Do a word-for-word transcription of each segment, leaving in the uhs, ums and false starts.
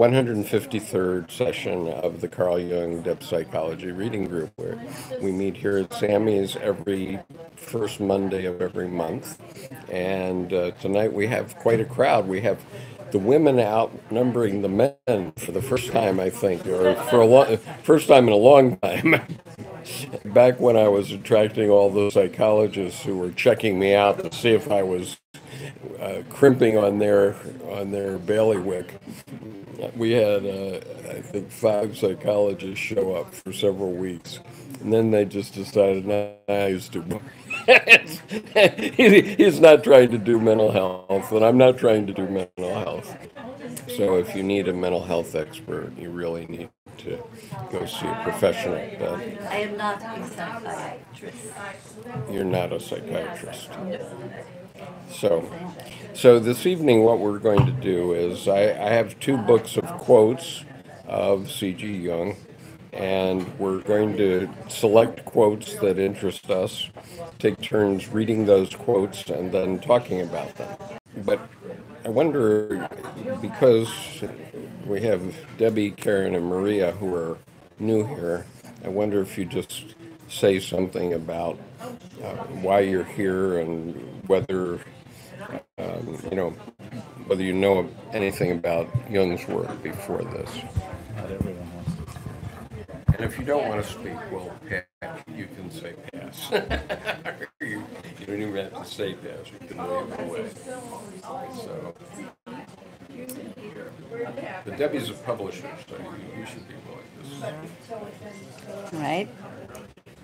one hundred fifty-third session of the Carl Jung Depth Psychology Reading Group, where we meet here at Sammy's every first Monday of every month. And uh, tonight we have quite a crowd. We have the women outnumbering the men for the first time, I think, or for a long, first time in a long time. Back when I was attracting all those psychologists who were checking me out to see if I was uh, crimping on their on their bailiwick, we had uh, I think five psychologists show up for several weeks, and then they just decided, "No, I used to." He's not trying to do mental health, and I'm not trying to do mental health. So if you need a mental health expert, you really need to go see a professional. But I am not a psychiatrist. You're not a psychiatrist. So, so this evening what we're going to do is I, I have two books of quotes of C G Jung. And we're going to select quotes that interest us, take turns reading those quotes, and then talking about them. But I wonder, because we have Debbie, Karen, and Maria who are new here, I wonder if you just say something about uh, why you're here and whether, um, you know, whether you know anything about Jung's work before this. And if you don't want to speak, well, Pat, you can say pass. you, you don't even have to say pass. You can wave away. So, but Debbie's a publisher, so you should be willing to. All right.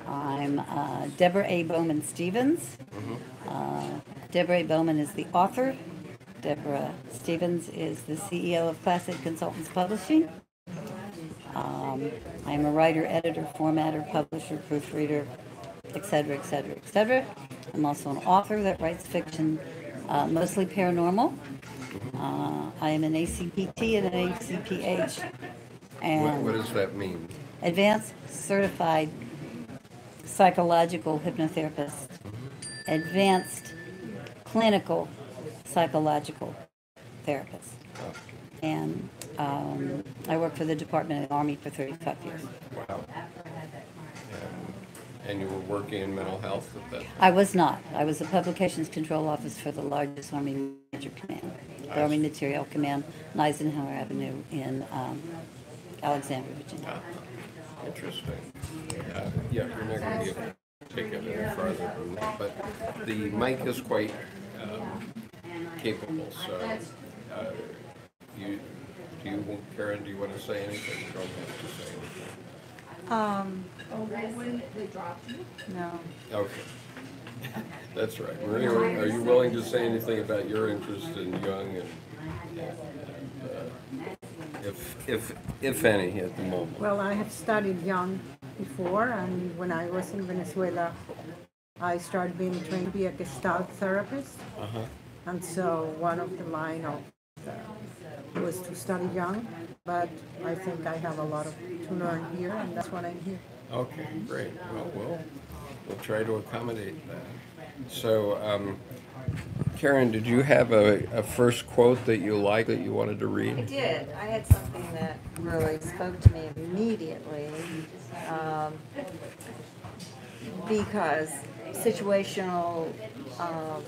I'm uh, Deborah A. Bowman-Stevens. Mm-hmm. uh, Deborah A. Bowman is the author. Deborah Stevens is the C E O of Classic Consultants Publishing. Um, I'm a writer, editor, formatter, publisher, proofreader, et cetera, et cetera, et cetera. I'm also an author that writes fiction, uh, mostly paranormal. Uh, I am an A C P T and an A C P H. And what, what does that mean? Advanced Certified Psychological Hypnotherapist. Advanced Clinical Psychological Therapist. And Um, I worked for the Department of the Army for thirty-five years. Wow. And, and you were working in mental health at that time? I was not. I was a publications control office for the largest Army Major Command, the I Army see. Material Command, on Eisenhower Avenue in um, Alexandria, Virginia. Ah, interesting. Uh, yeah, you're not going to be able to take it any farther than that, but the mic is quite um, capable, so uh, you... Do you, Karen, do you want to say anything? You don't have to say anything. Um, no. Okay. That's right. Maria, are you willing to say anything about your interest in Jung and, and, and uh, if, if, if any, at the moment? Well, I have studied Jung before, and when I was in Venezuela, I started being trained to be a Gestalt therapist, uh-huh. and so one of the line of the was to study Jung, but I think I have a lot of, to learn here, and that's what I'm here. Okay, great. Well, we'll, we'll try to accommodate that. So, um, Karen, did you have a, a first quote that you liked that you wanted to read? I did. I had something that really spoke to me immediately, um, because situational... Um,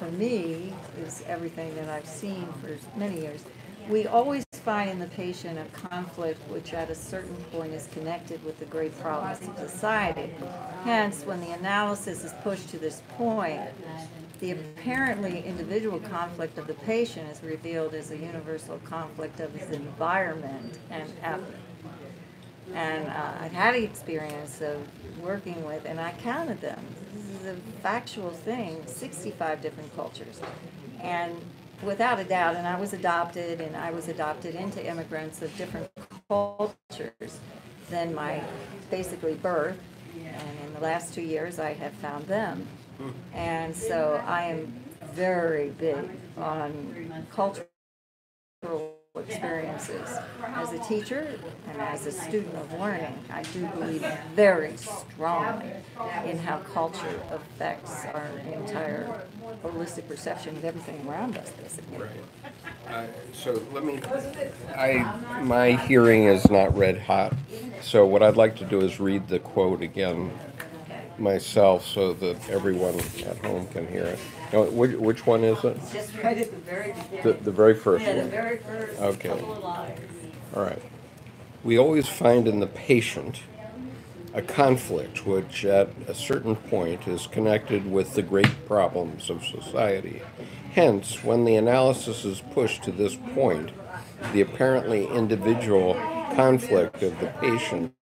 for me, is everything that I've seen for many years. We always find in the patient a conflict which at a certain point is connected with the great problems of society. Hence, when the analysis is pushed to this point, the apparently individual conflict of the patient is revealed as a universal conflict of his environment and effort. And uh, I've had the experience of working with, and I counted them, this is a factual thing, sixty-five different cultures. And without a doubt, and I was adopted, and I was adopted into immigrants of different cultures than my basically birth. And in the last two years, I have found them. And so I am very big on cultural experiences as a teacher and as a student of learning. I do believe very strongly in how culture affects our entire holistic perception of everything around us, basically. Right. Uh, so let me, I, my hearing is not red hot, so what I'd like to do is read the quote again myself so that everyone at home can hear it. No, which, which one is it? Just right at the very beginning. The, the very first yeah, one? Yeah, the very first okay. couple of lines. All right. We always find in the patient a conflict which at a certain point is connected with the great problems of society. Hence, when the analysis is pushed to this point, the apparently individual conflict of the patient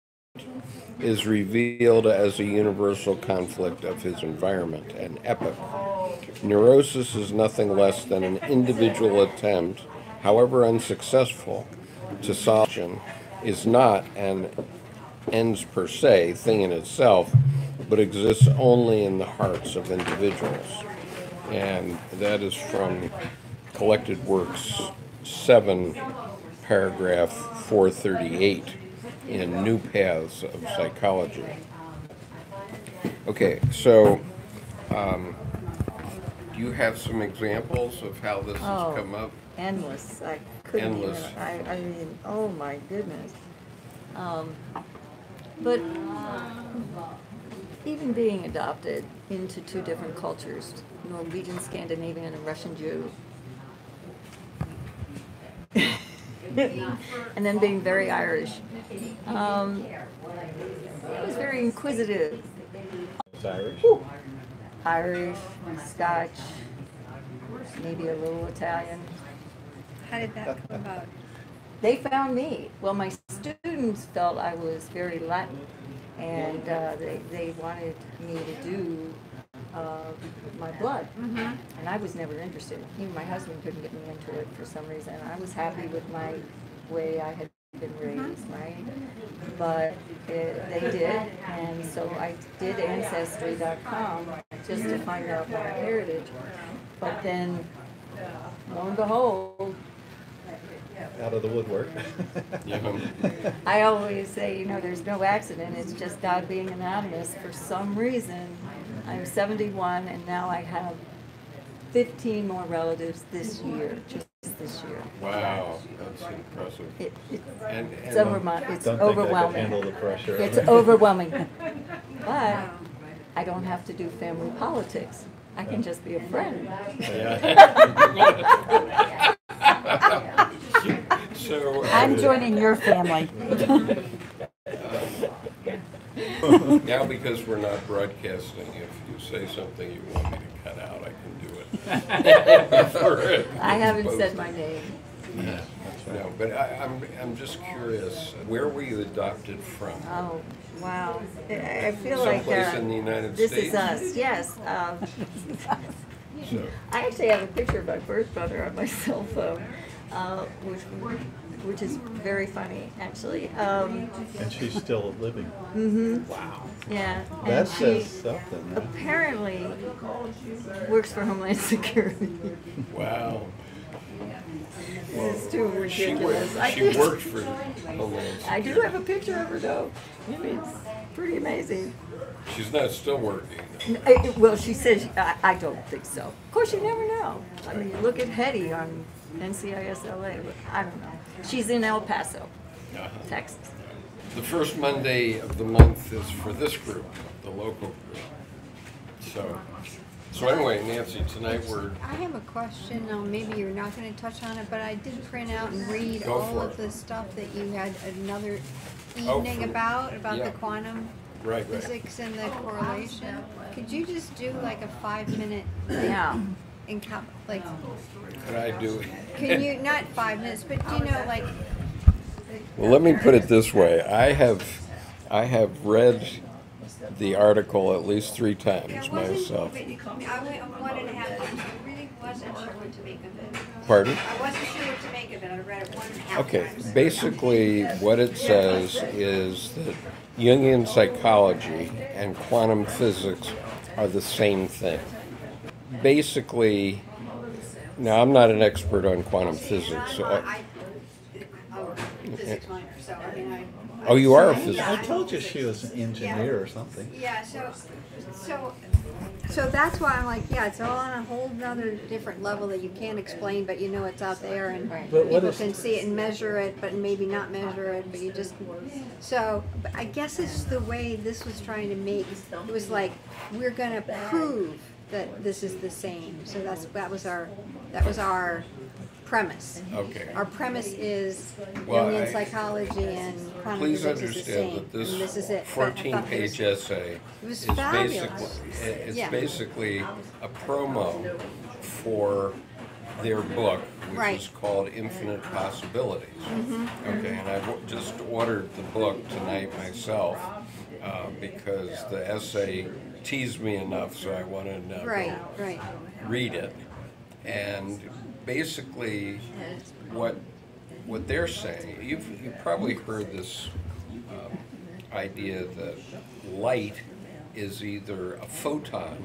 is revealed as a universal conflict of his environment, an epic. Neurosis is nothing less than an individual attempt, however unsuccessful, to solve it. Is not an ends per se thing in itself, but exists only in the hearts of individuals. And that is from Collected Works seven, paragraph four thirty-eight. In New Paths of Psychology. Okay, so um, do you have some examples of how this oh, has come up? Endless. I couldn't endless. Even, I, I mean, oh my goodness. Um, but even being adopted into two different cultures, Norwegian, Scandinavian, and Russian Jew, and then being very Irish. Um, I was very inquisitive. Irish? Ooh. Irish, Scotch, maybe a little Italian. How did that come about? They found me. Well, my students felt I was very Latin, and uh, they, they wanted me to do uh, my blood. Mm-hmm. And I was never interested. Even my husband couldn't get me into it for some reason. I was happy with my way I had been raised, right? But it, they did, and so I did Ancestry dot com just to find out my heritage. But then, lo and behold, out of the woodwork. I always say, you know, there's no accident. It's just God being anonymous. For some reason, I'm seventy-one, and now I have fifteen more relatives this year, just this year. Wow, that's impressive. It, it, and, and it's overwhelming. It's overwhelming. Handle the pressure. It's overwhelming. But I don't have to do family politics. I can just be a friend. Yeah. So, uh, I'm joining your family. um, now, because we're not broadcasting, if you say something you want me to cut out, I can do it. I haven't posted. Said my name. Yeah, right. No, but I, I'm I'm just curious. Where were you adopted from? Oh, wow! I feel Someplace like uh, in the United this States. Is us. Yes. Um, so. I actually have a picture of my birth brother on my cell phone. Uh, which, which is very funny, actually. Um, and she's still living. Mm-hmm. Wow. Yeah. That and says she something. Huh? Apparently, works for Homeland Security. Wow. Well, this is too ridiculous. She, I she worked for Homeland Security. I do have a picture of her, though. It's pretty amazing. She's not still working. I, well, she said, she, I, I don't think so. Of course, you never know. I mean, look at Hetty on N C I S L A, but I don't know. She's in El Paso, uh-huh. Texas. The first Monday of the month is for this group, the local group. So, so anyway, Nancy, tonight we're... I have a question. Um, maybe you're not going to touch on it, but I did print out and read Go all of it. the stuff that you had another evening oh, for, about, about yeah. the quantum right, physics right. and the correlation. Could you just do like a five-minute thing? Yeah. In cap, like, could I do? Can you not five minutes, but do you know, like? Well, let me put it this way: I have, I have read the article at least three times myself. I wanted to have it. I really wasn't sure what to make of it. Pardon? I wasn't sure what to make of it. I read it one and a half times. Okay, basically, what it says is that Jungian psychology and quantum physics are the same thing. Basically, now I'm not an expert on quantum physics, so I, physics minor, so I mean, I. Oh, you are a physicist. I told you she was an engineer yeah. or something. Yeah, so, so, so that's why I'm like, yeah, it's all on a whole nother different level that you can't explain, but you know it's out there, and people can see it and measure it, but maybe not measure it, but you just. So, but I guess it's the way this was trying to make. It was like we're going to prove that this is the same. So that's that was our, that was our. premise. Okay. Our premise is well, Jungian I, psychology and quantum Please understand that this, this is it. fourteen-page essay is fabulous. basically it's yeah. basically a promo for their book, which right. is called Infinite Possibilities. Mm-hmm. Okay, and I've just ordered the book tonight myself uh, because the essay teased me enough, so I wanted to uh, right, right. read it. And basically, what what they're saying, you've, you've probably heard this uh, idea that light is either a photon,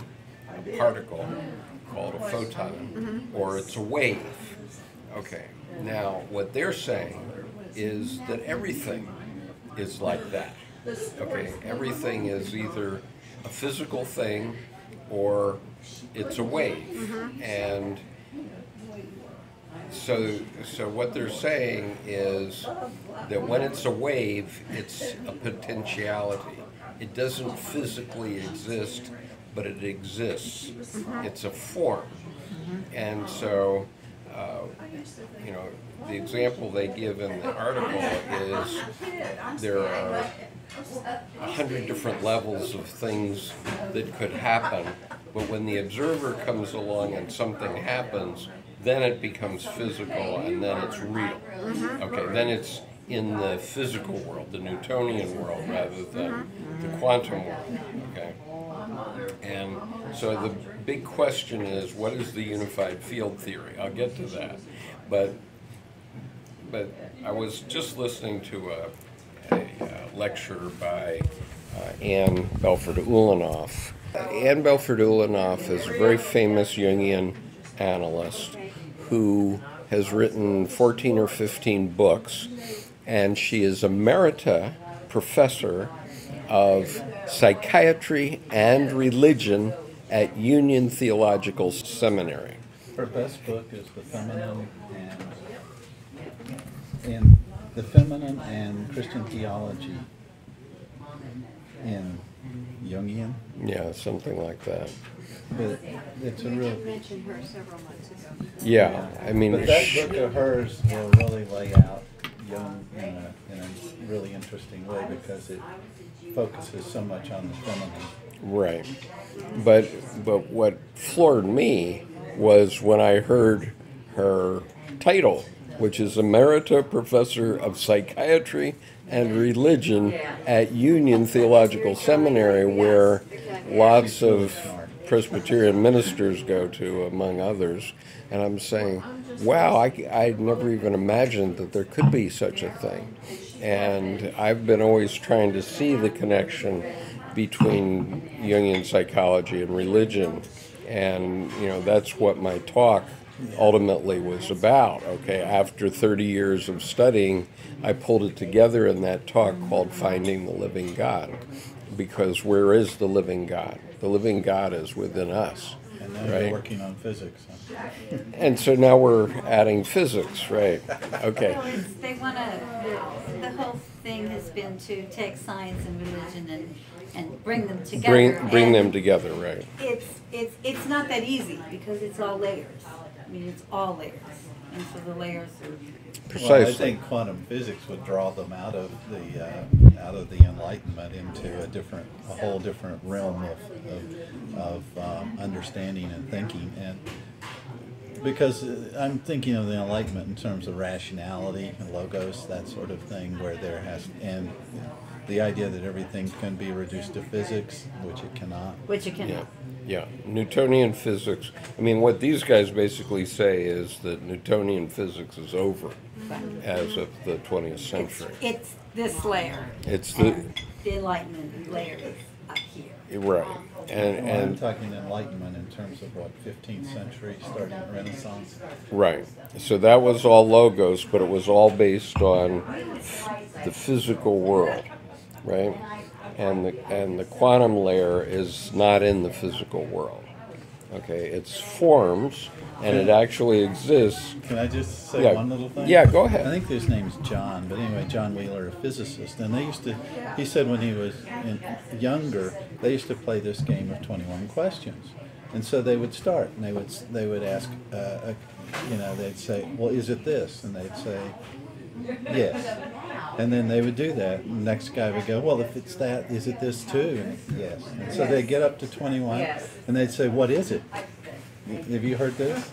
a particle called a photon, mm-hmm. or it's a wave. Okay, now what they're saying is that everything is like that. Okay, everything is either a physical thing or it's a wave. Mm-hmm. And So, so what they're saying is that when it's a wave, it's a potentiality. It doesn't physically exist, but it exists. It's a form. And so, uh, you know, the example they give in the article is there are a hundred different levels of things that could happen, but when the observer comes along and something happens, then it becomes physical, and then it's real. Mm-hmm. Okay, then it's in the physical world, the Newtonian world, rather than the quantum world. Okay, and so the big question is, what is the unified field theory? I'll get to that, but but I was just listening to a, a, a lecture by uh, Ann Belford-Ulanoff. Ann Belford-Ulanoff is a very famous Jungian analyst who has written fourteen or fifteen books, and she is emerita professor of psychiatry and religion at Union Theological Seminary. Her best book is The Feminine and, and The Feminine and Christian Theology in Jungian. Yeah, something like that. But it's a real. You did mention her several months ago. Yeah, I mean. But that book of hers will really lay out Jung in a, in a really interesting way because it focuses so much on the feminine. Right, but but what floored me was when I heard her title, which is Emerita Professor of Psychiatry and Religion at Union Theological Seminary, where lots of Presbyterian ministers go to, among others, and I'm saying, wow, I, I'd never even imagined that there could be such a thing. And I've been always trying to see the connection between Jungian psychology and religion, and you know, that's what my talk ultimately was about. Okay, after thirty years of studying, I pulled it together in that talk called Finding the Living God, because where is the living God? The living God is within us. And now right? you're working on physics. Huh? And so now we're adding physics, right? Okay. So it's, they want to. The, the whole thing has been to take science and religion and and bring them together. Bring bring and them together, right? It's it's it's not that easy because it's all layers. I mean, it's all layers, and so the layers are. Precisely. Well, I think quantum physics would draw them out of the. Uh, out of the Enlightenment into a different, a whole different realm of, of, of um, understanding and thinking. And because I'm thinking of the Enlightenment in terms of rationality and logos, that sort of thing, where there has, and you know, the idea that everything can be reduced to physics, which it cannot. Which it cannot. Yeah, yeah. Newtonian physics. I mean, what these guys basically say is that Newtonian physics is over as of the twentieth century. It's, it's this layer. It's the, the Enlightenment layer is up here. Right. And, well, and I'm talking Enlightenment in terms of what, fifteenth century, starting Renaissance. Right. So that was all logos, but it was all based on the physical world, right? And the and the quantum layer is not in the physical world. Okay, it's forms, and it actually exists. Can I just say yeah. one little thing? Yeah, go ahead. I think his name's John, but anyway, John Wheeler, a physicist. And they used to, he said when he was in, younger, they used to play this game of twenty-one questions. And so they would start, and they would, they would ask, uh, a, you know, they'd say, well, is it this? And they'd say, yes. And then they would do that, and the next guy would go, well, if it's that, is it this too? And yes. And so they'd get up to twenty-one, and they'd say, what is it? Have you heard this?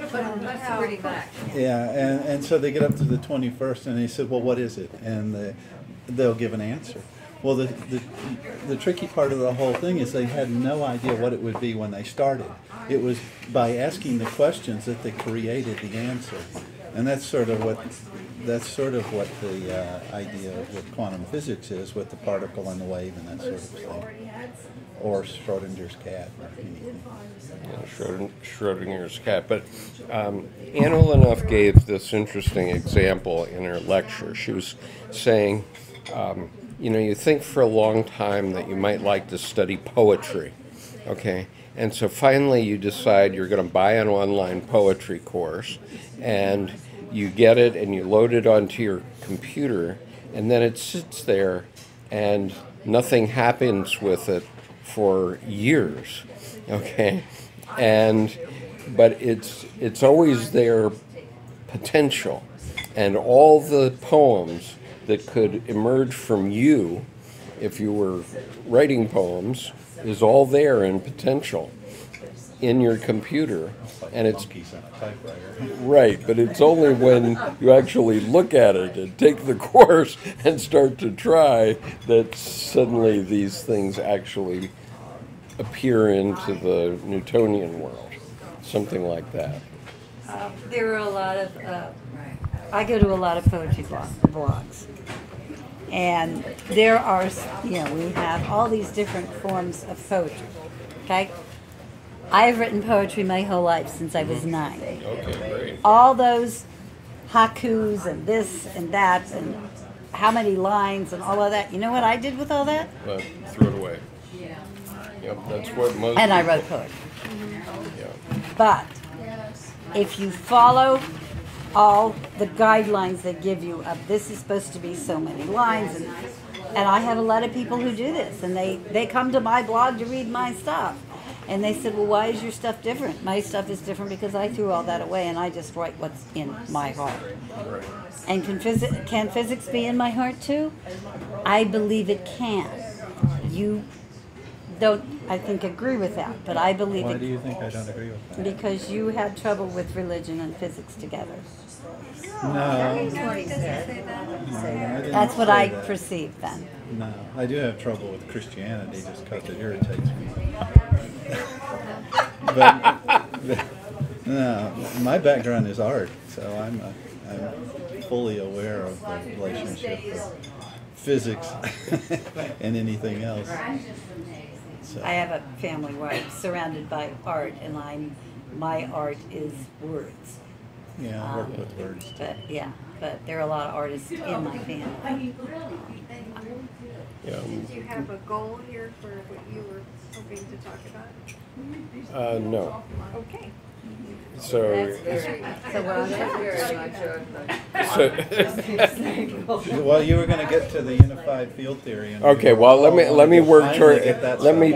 Yeah, and, and so they get up to the twenty-first, and they said, well, what is it? And the, they'll give an answer. Well, the, the, the tricky part of the whole thing is they had no idea what it would be when they started. It was by asking the questions that they created the answer. And that's sort of what that's sort of what the uh, idea of what quantum physics is, with the particle and the wave and that sort of thing, or Schrodinger's cat, or anything. Yeah, Schrodinger's cat. But um, Ann Belford-Ulanoff gave this interesting example in her lecture. She was saying, um, you know, you think for a long time that you might like to study poetry, okay? And so finally you decide you're going to buy an online poetry course, and you get it and you load it onto your computer, and then it sits there and nothing happens with it for years, okay? And but it's it's always their potential, and all the poems that could emerge from you if you were writing poems is all there in potential in your computer, and it's right, but it's only when you actually look at it and take the course and start to try that suddenly these things actually appear into the Newtonian world, something like that. Uh, there were a lot of, uh, I go to a lot of poetry blogs, and there are, you know, we have all these different forms of poetry, okay? I've written poetry my whole life since I was nine. Okay, great. All those haikus and this and that and how many lines and all of that. You know what I did with all that? Uh, threw it away. Yeah. Yep, that's what most. And I wrote poetry. Mm-hmm. Yeah. But if you follow all the guidelines they give you of this is supposed to be so many lines, and and I have a lot of people who do this, and they they come to my blog to read my stuff. And they said, well, why is your stuff different? My stuff is different because I threw all that away, and I just write what's in my heart. Right. And can, phys can physics be in my heart too? I believe it can. You don't, I think, agree with that, but I believe why it can. Why do you think I don't agree with that? Because you had trouble with religion and physics together. No. no. That's what I that. perceive then. No, I do have trouble with Christianity just because it irritates me. but, but no, my background is art, so I'm, a, I'm fully aware of the relationship of physics and anything else. So. I have a family where I'm surrounded by art, and I'm my art is words. Yeah, I work um, with words too. But yeah, but there are a lot of artists in my family. Yeah. Did you have a goal here for what you were hoping to talk about? Uh, no. Okay. So, so well, you were going to get to the unified field theory. And okay. Well, let me let me work toward let me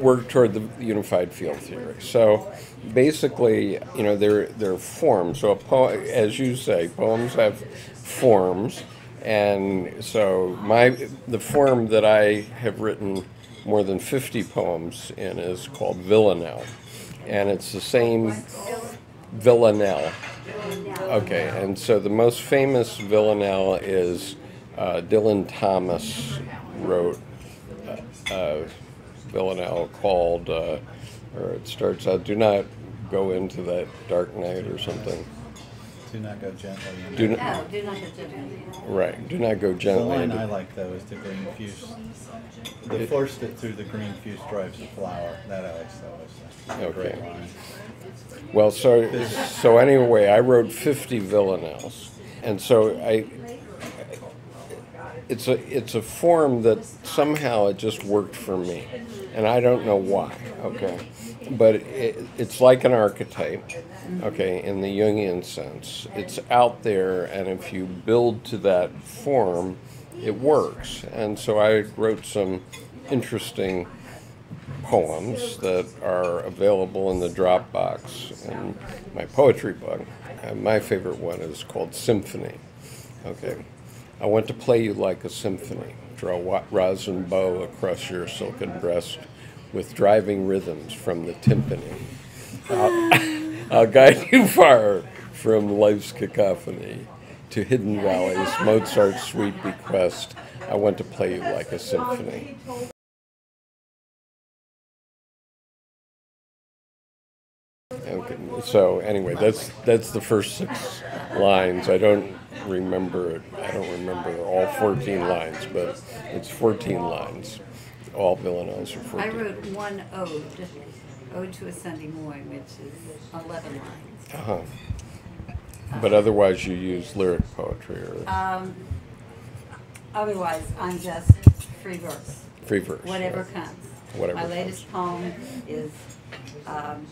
work toward the unified field theory. So, basically, you know, they're they're forms. So, a po as you say, poems have forms. And so my the form that I have written more than fifty poems in is called villanelle, and it's the same villanelle. Okay, and so the most famous villanelle is uh, Dylan Thomas wrote a uh, villanelle called, uh, or it starts out, "Do not go into that dark night" or something. Do not go gently. Do not, oh, do not go gently. Right. Do not go gently. The line I like though is the green fuse. The it, force that through the green fuse drives the flower. That I like so much. Okay. Line. Well, so so anyway, I wrote fifty villanelles, and so I. It's a it's a form that somehow it just worked for me, and I don't know why. Okay. But it, it's like an archetype, okay, in the Jungian sense. It's out there, and if you build to that form, it works. And so I wrote some interesting poems that are available in the Dropbox in my poetry book. And my favorite one is called Symphony. Okay, I want to play you like a symphony, draw rosin bow across your silken breast, with driving rhythms from the timpani. I'll, I'll guide you far from life's cacophony to hidden valleys, Mozart's sweet bequest. I want to play you like a symphony. Okay, so anyway, that's that's the first six lines. I don't remember, I don't remember all fourteen lines, but it's fourteen lines. All villanelles are fourteen. I wrote one ode, Ode to a Sunday Morning, which is eleven lines. Uh-huh. But otherwise you use lyric poetry? Or um, otherwise, I'm just free verse. Free verse. Whatever right. comes. Whatever My latest comes. poem is um,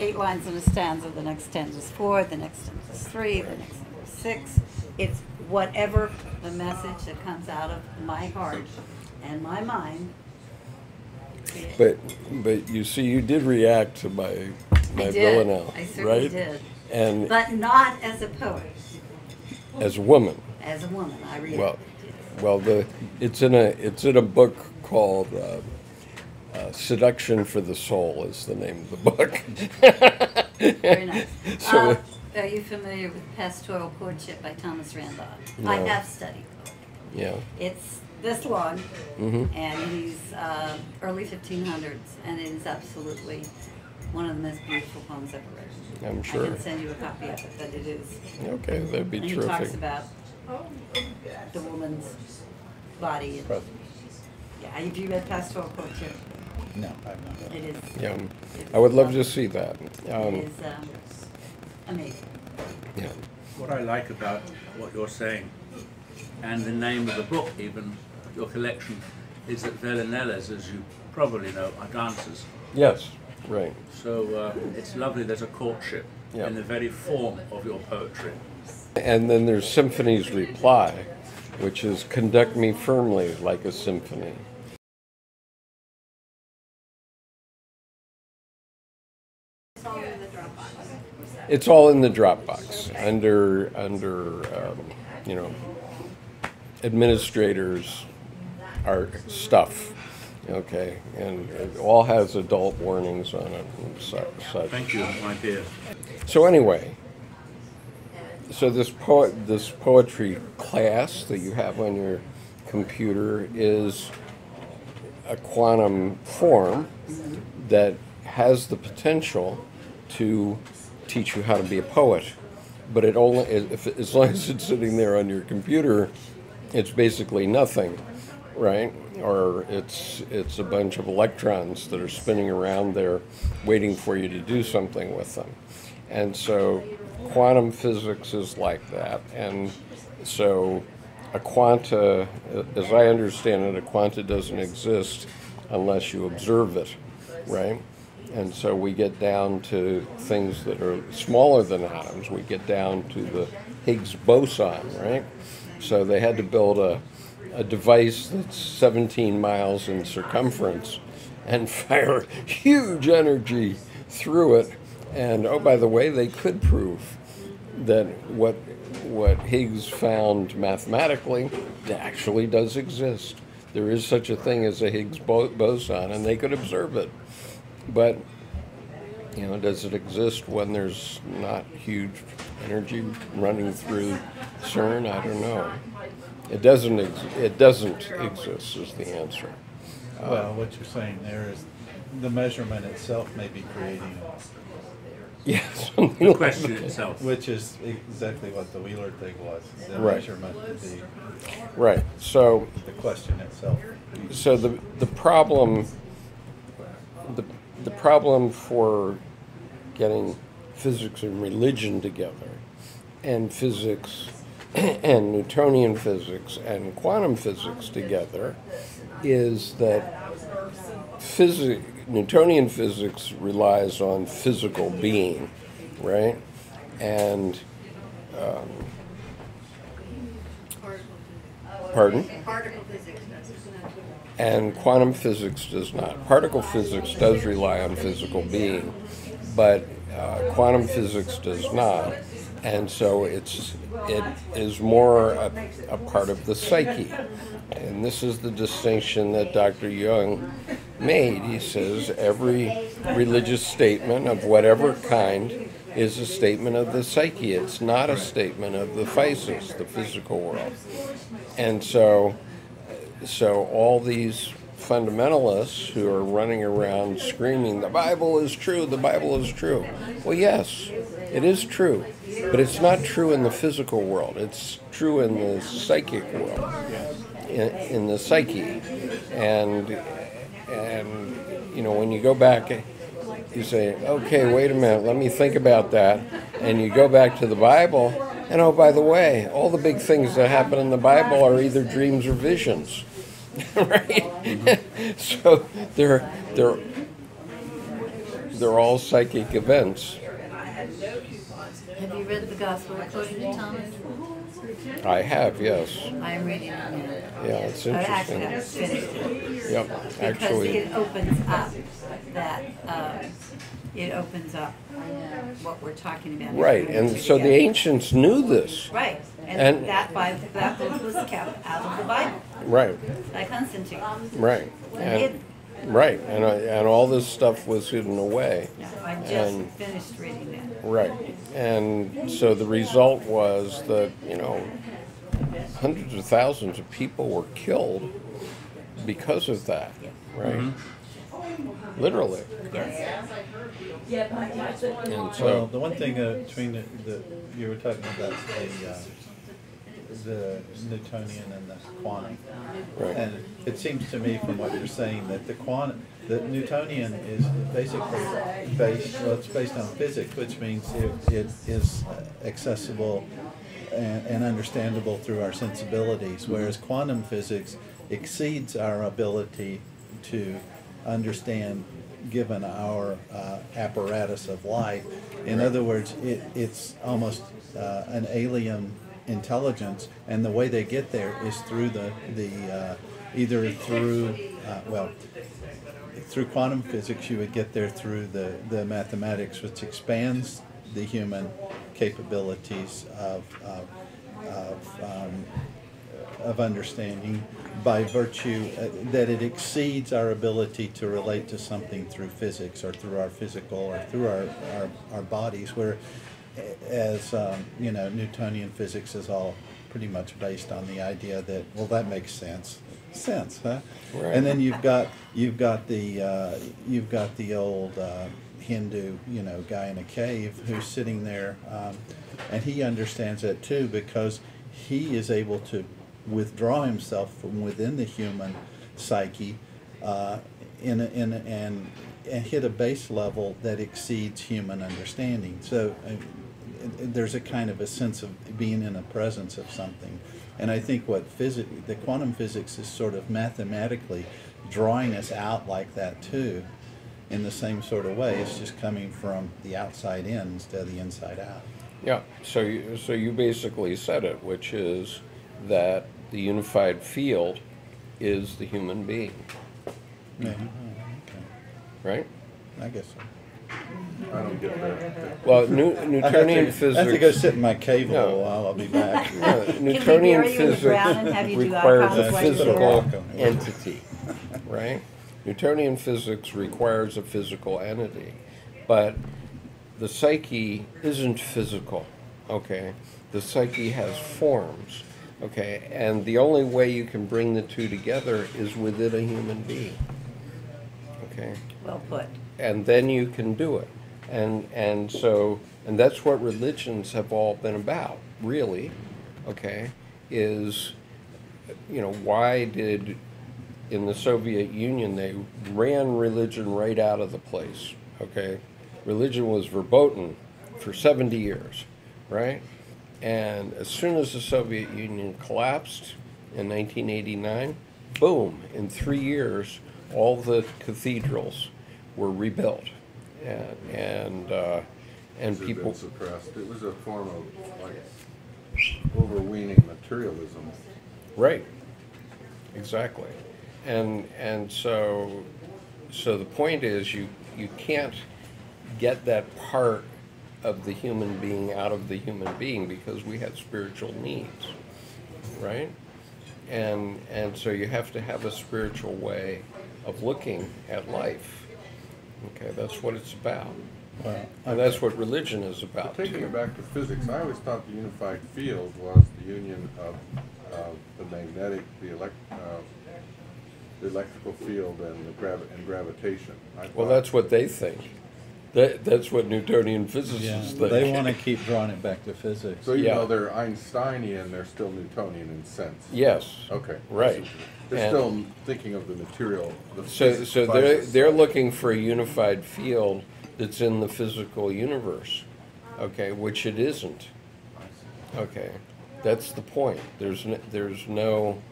eight lines in a stanza, the next stanza is four, the next stanza is three, right. the next stanza is six. It's whatever the message that comes out of my heart and my mind. But but you see, you did react to my my villanelle, right? I certainly did. And but not as a poet. As a woman. As a woman, I read. Well, well, the it's in a it's in a book called uh, uh, Seduction for the Soul is the name of the book. Very nice. So. Uh, Are you familiar with Pastoral Courtship by Thomas Randolph? No. I have studied it. Yeah. It's this long, mm-hmm. and he's uh, early fifteen hundreds, and it is absolutely one of the most beautiful poems I've ever written. I'm sure. I can send you a copy of it, but it is. Okay, that'd be and terrific. And he talks about the woman's body. And, yeah, have you read Pastoral Courtship? No, I've not read it. It is. Yeah. It is I would love to see that. Um, it is, um, amazing. Yeah. What I like about what you're saying, and the name of the book, even your collection, is that villanelles, as you probably know, are dancers. Yes, right. So uh, it's lovely. There's a courtship yeah. in the very form of your poetry. And then there's Symphony's reply, which is conduct me firmly like a symphony. It's all in the Dropbox under under um, you know, administrators, art stuff, okay, and it all has adult warnings on it and such. Thank you, my dear. So anyway, so this poet this poetry class that you have on your computer is a quantum form that has the potential to teach you how to be a poet, but it only if, as long as it's sitting there on your computer, it's basically nothing, right? Or it's it's a bunch of electrons that are spinning around there, waiting for you to do something with them. And so, quantum physics is like that. And so, a quanta, as I understand it, a quanta doesn't exist unless you observe it, right? And so we get down to things that are smaller than atoms. We get down to the Higgs boson, right? So they had to build a, a device that's seventeen miles in circumference and fire huge energy through it. And oh, by the way, they could prove that what, what Higgs found mathematically actually does exist. There is such a thing as a Higgs bo- boson, and they could observe it. But, you know, does it exist when there's not huge energy running through CERN? I don't know. It doesn't, ex it doesn't exist is the answer. Well, what you're saying there is the measurement itself may be creating. Yes. Yeah, the question itself. Which is exactly what the Wheeler thing was. The right. Measurement, the, right. So the question itself. So the the problem the the problem for getting physics and religion together, and physics and Newtonian physics and quantum physics together, is that physics Newtonian physics relies on physical being, right? And um, pardon? And quantum physics does not. Particle physics does rely on physical being, but uh, quantum physics does not. And so it's it is more a, a part of the psyche. And this is the distinction that Doctor Jung made. He says every religious statement of whatever kind is a statement of the psyche. It's not a statement of the physis, the physical world. And so, so all these fundamentalists who are running around screaming, the Bible is true, the Bible is true. Well, yes, it is true, but it's not true in the physical world. It's true in the psychic world, in, in the psyche. And, and, you know, when you go back, you say, okay, wait a minute, let me think about that. And you go back to the Bible, and oh, by the way, all the big things that happen in the Bible are either dreams or visions. Right? Mm-hmm. So they're they're they're all psychic events. Have you read the Gospel according to Thomas? I have, yes. I'm reading it. Yeah, it's interesting. I actually it. Yep, because actually. Because it opens up that um, it opens up what we're talking about. Right, and so together. The ancients knew this. Right, and, and that by that was kept out of the Bible. Right. By Constantine. Right. And, right, and uh, and all this stuff was hidden away. No, I just and, finished reading that. Right, and so the result was that, you know, hundreds of thousands of people were killed because of that, right? Mm-hmm. Literally. Yeah. And so well, the one thing uh, between the, the you were talking about the. Uh, the Newtonian and the quantum. Right. And it seems to me from what you're saying that the quantum, the Newtonian is basically based, well, it's based on physics, which means it, it is accessible and, and understandable through our sensibilities, whereas quantum physics exceeds our ability to understand given our uh, apparatus of life. In other words, it, it's almost uh, an alien intelligence, and the way they get there is through the the uh, either through uh, well through quantum physics. You would get there through the the mathematics, which expands the human capabilities of of of, um, of understanding by virtue uh, that it exceeds our ability to relate to something through physics or through our physical or through our our, our bodies, where. As um, you know, Newtonian physics is all pretty much based on the idea that, well, that makes sense, sense, huh? Right. And then you've got you've got the uh, you've got the old uh, Hindu, you know, guy in a cave who's sitting there, um, and he understands that too because he is able to withdraw himself from within the human psyche, uh, in a, in a, and and hit a base level that exceeds human understanding. So. Uh, there's a kind of a sense of being in the presence of something. And I think what physics, the quantum physics is sort of mathematically drawing us out like that too, in the same sort of way. It's just coming from the outside in instead of the inside out. Yeah, so you, so you basically said it, which is that the unified field is the human being. Mm-hmm. Okay. Right? I guess so. I don't get that. Well, new, Newtonian to, physics. I have to go sit in my cave no. a little while. I'll be back. No, Newtonian physics requires a physical entity, right? Newtonian physics requires a physical entity, but the psyche isn't physical. Okay, the psyche has forms. Okay, and the only way you can bring the two together is within a human being. Okay. Well put. And then you can do it. And and so and that's what religions have all been about, really. Okay, is you know why did in the Soviet Union they ran religion right out of the place? Okay, religion was verboten for seventy years, right? And as soon as the Soviet Union collapsed in nineteen eighty-nine, boom! In three years, all the cathedrals were rebuilt. And and, uh, and people suppressed. It was a form of like overweening materialism. Right. Exactly. And and so so the point is you you can't get that part of the human being out of the human being because we had spiritual needs, right? And and so you have to have a spiritual way of looking at life. Okay, that's what it's about. Wow. And that's what religion is about. But taking too. it back to physics, I always thought the unified field was the union of uh, the magnetic, the, elect, uh, the electrical field, and the gravi and gravitation. I well, that's what they think. That, that's what Newtonian physicists yeah, think. They want to keep drawing it back to physics. So even yeah. though they're Einsteinian, they're still Newtonian in sense. Yes. Okay. Right. So they're and still thinking of the material. The so so they're, they're looking for a unified field that's in the physical universe, okay, which it isn't. Okay. That's the point. There's no, there's no,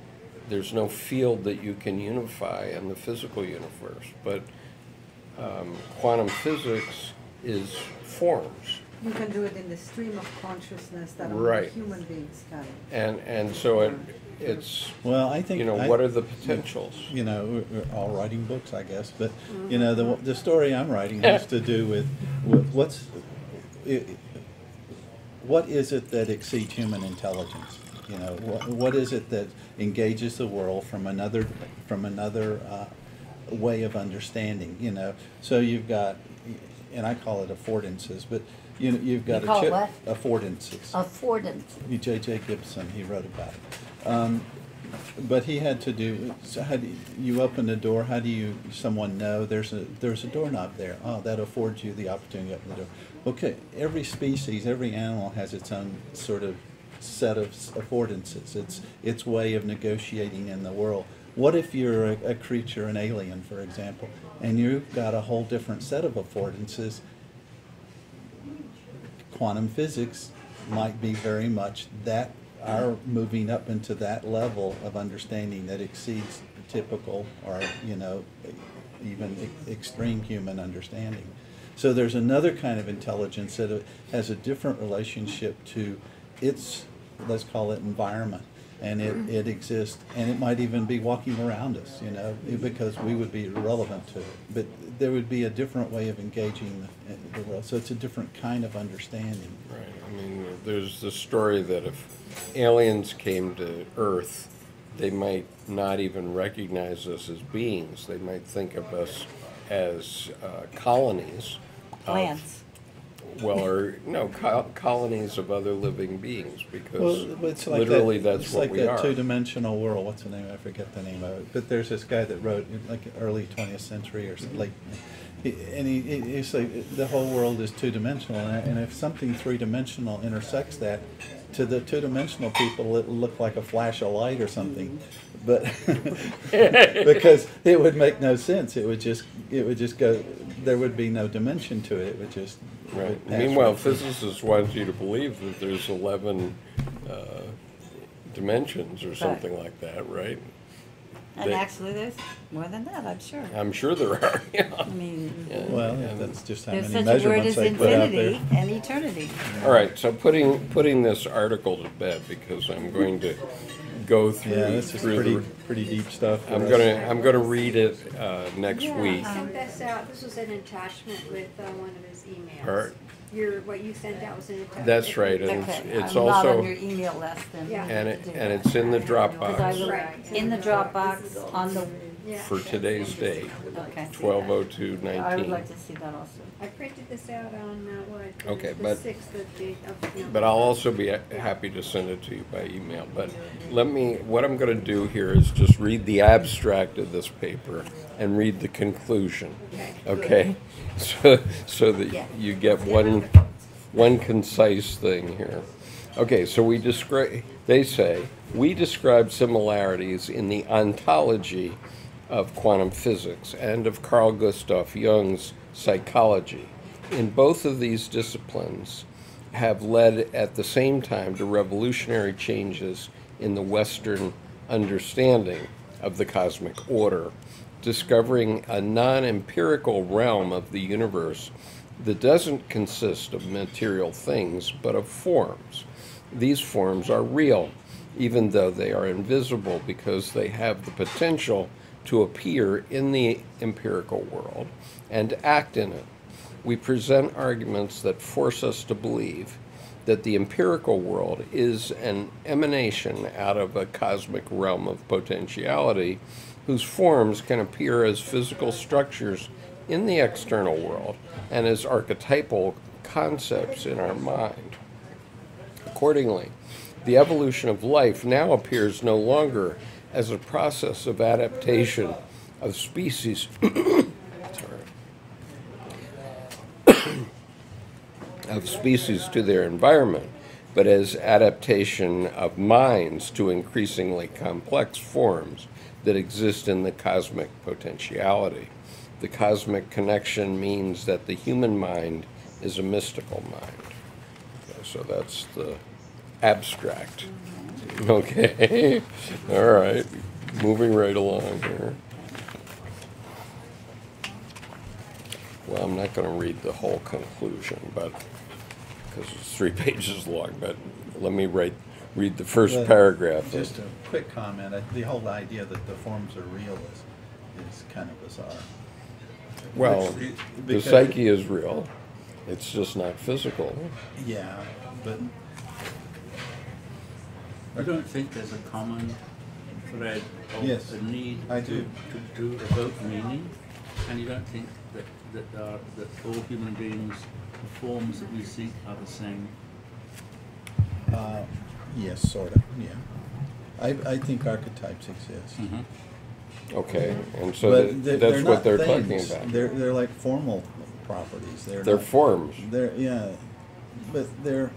there's no field that you can unify in the physical universe, but Um, quantum physics is forms. You can do it in the stream of consciousness that right. human beings can. And and so it it's well, I think you know I, what are the potentials? You know, we're all writing books, I guess. But mm-hmm. you know, the the story I'm writing has to do with, with what's it, what is it that exceeds human intelligence? You know, what, what is it that engages the world from another from another. Uh, way of understanding, you know. So you've got, and I call it affordances, but you know, you've got you a chip affordances. Affordances. J J Gibson, he wrote about it. Um, but he had to do. So how do you, you open the door? How do you? Someone know there's a there's a doorknob there. Oh, that affords you the opportunity to open the door. Okay, every species, every animal has its own sort of set of affordances. It's its way of negotiating in the world. What if you're a, a creature, an alien, for example, and you've got a whole different set of affordances? Quantum physics might be very much that, our moving up into that level of understanding that exceeds typical or, you know, even extreme human understanding. So there's another kind of intelligence that has a different relationship to its, let's call it, environment. And it, it exists, and it might even be walking around us, you know, because we would be irrelevant to it. But there would be a different way of engaging the, the world, so it's a different kind of understanding. Right. I mean, there's the story that if aliens came to Earth, they might not even recognize us as beings. They might think of us as uh, colonies. Plants. Well, or no, co colonies of other living beings, because well, it's like literally that, that's it's what like we that are. It's like that two-dimensional world. What's the name? I forget the name of it. But there's this guy that wrote like early twentieth century or something. Like, and he, he's like, the whole world is two-dimensional, and if something three-dimensional intersects that, to the two-dimensional people, it looked like a flash of light or something, but because it would make no sense. It would just, it would just go. There would be no dimension to it. It would just. Right. Meanwhile, right. physicists want you to believe that there's eleven uh, dimensions or something right. like that, right? And they, actually, there's more than that, I'm sure. I'm sure there are. Yeah. I mean, yeah, well, yeah, that's just how many measurements they put out there. There's such a word as infinity and eternity. Yeah. All right. So putting putting this article to bed, because I'm going to go through. Yeah, this is pretty the, pretty deep stuff. I'm us. gonna I'm gonna read it uh, next yeah, week. Yeah, um, this out. This was an attachment with uh, one of his emails. All right. Your what you sent out was in the that's right, and okay. it's, it's also on your email list, and yeah. and, it, and it's in the Dropbox. Right. In the Dropbox on the yeah. for today's date, okay, twelve oh two nineteen. I would like to see that also. I printed this out on uh, what? Okay, the but, sixth of the, of, no. but I'll also be happy to send it to you by email. But let me, what I'm going to do here is just read the abstract of this paper and read the conclusion, okay? So, so that yeah. you get one, one concise thing here. Okay, so we describe, they say, we describe similarities in the ontology of quantum physics and of Carl Gustav Jung's psychology. In both of these disciplines have led at the same time to revolutionary changes in the Western understanding of the cosmic order, discovering a non-empirical realm of the universe that doesn't consist of material things, but of forms. These forms are real, even though they are invisible, because they have the potential to appear in the empirical world and act in it. We present arguments that force us to believe that the empirical world is an emanation out of a cosmic realm of potentiality, whose forms can appear as physical structures in the external world and as archetypal concepts in our mind. Accordingly, the evolution of life now appears no longer as a process of adaptation of species of species to their environment, but as adaptation of minds to increasingly complex forms that exist in the cosmic potentiality. The cosmic connection means that the human mind is a mystical mind. So that's the abstract. Okay. All right. Moving right along here. Well, I'm not going to read the whole conclusion, but because it's three pages long, but let me write, read the first but paragraph. Just then. A quick comment. The whole idea that the forms are real is, is kind of bizarre. Well, Which, the psyche is real. It's just not physical. Yeah, but I don't think there's a common thread of yes, the need I do. To, to, to evoke meaning, and you don't think that that, there are, that all human beings, the forms that we seek are the same? Uh, yes, sort of, yeah. I, I think archetypes exist. Mm-hmm. Okay, and so but the, that's they're what they're things. Talking about. They're they're like formal properties. They're they're not, forms. They're yeah, but they're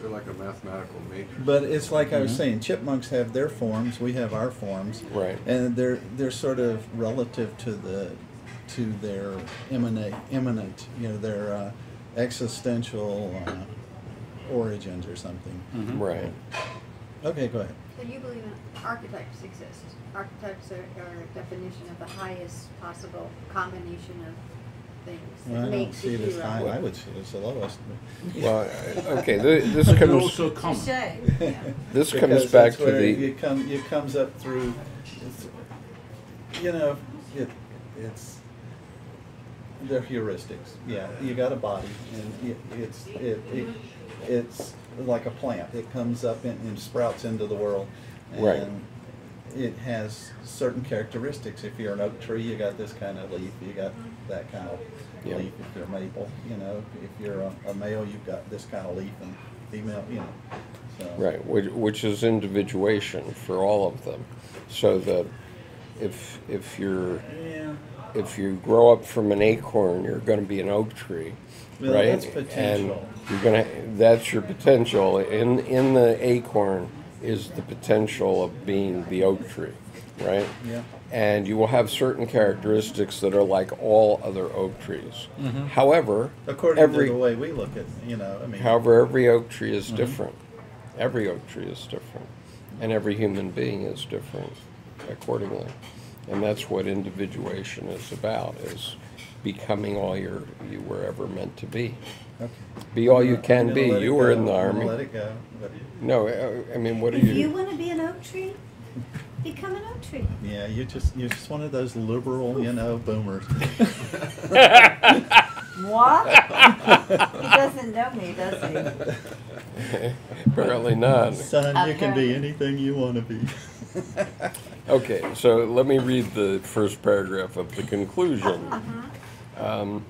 they're like a mathematical matrix. But it's like mm-hmm. I was saying, chipmunks have their forms. We have our forms. Right. And they're they're sort of relative to the to their imminent imminent you know their uh, existential uh, origins or something. Mm-hmm. Right. Okay, go ahead. So you believe in archetypes exist. Archetypes are, are a definition of the highest possible combination of things. Well, I don't see it as high. I would see it as the lowest. Well, okay, this comes. Also common. This comes back to the. It come, it comes up through. You know, it, it's. They're heuristics. Yeah, you got a body, and it, it's it, it it's like a plant. It comes up and, and sprouts into the world. And right. It has certain characteristics. If you're an oak tree, you got this kind of leaf. You got that kind of yeah. leaf. If you're maple, you know, if you're a, a male, you've got this kind of leaf, and female, you know. So. Right, which, which is individuation for all of them. So that if if you're yeah. if you grow up from an acorn, you're going to be an oak tree, well, right? That's potential. And you're going to that's your potential in in the acorn. Is the potential of being the oak tree, right? Yeah. And you will have certain characteristics that are like all other oak trees. Mm-hmm. However, according every, to the way we look at, you know, I mean. However, every oak tree is mm-hmm. different. Every oak tree is different, and every human being is different, accordingly. And that's what individuation is about: is becoming all you're, you were ever meant to be. Okay. Be all you can be. You were in the army. Let it go. No, I mean, what do you? If you want to be an oak tree, become an oak tree. Yeah, you just you're just one of those liberal, you know, boomers. What? He doesn't know me, does he? Apparently not. Son, you can be anything you want to be. Okay, so let me read the first paragraph of the conclusion. Um,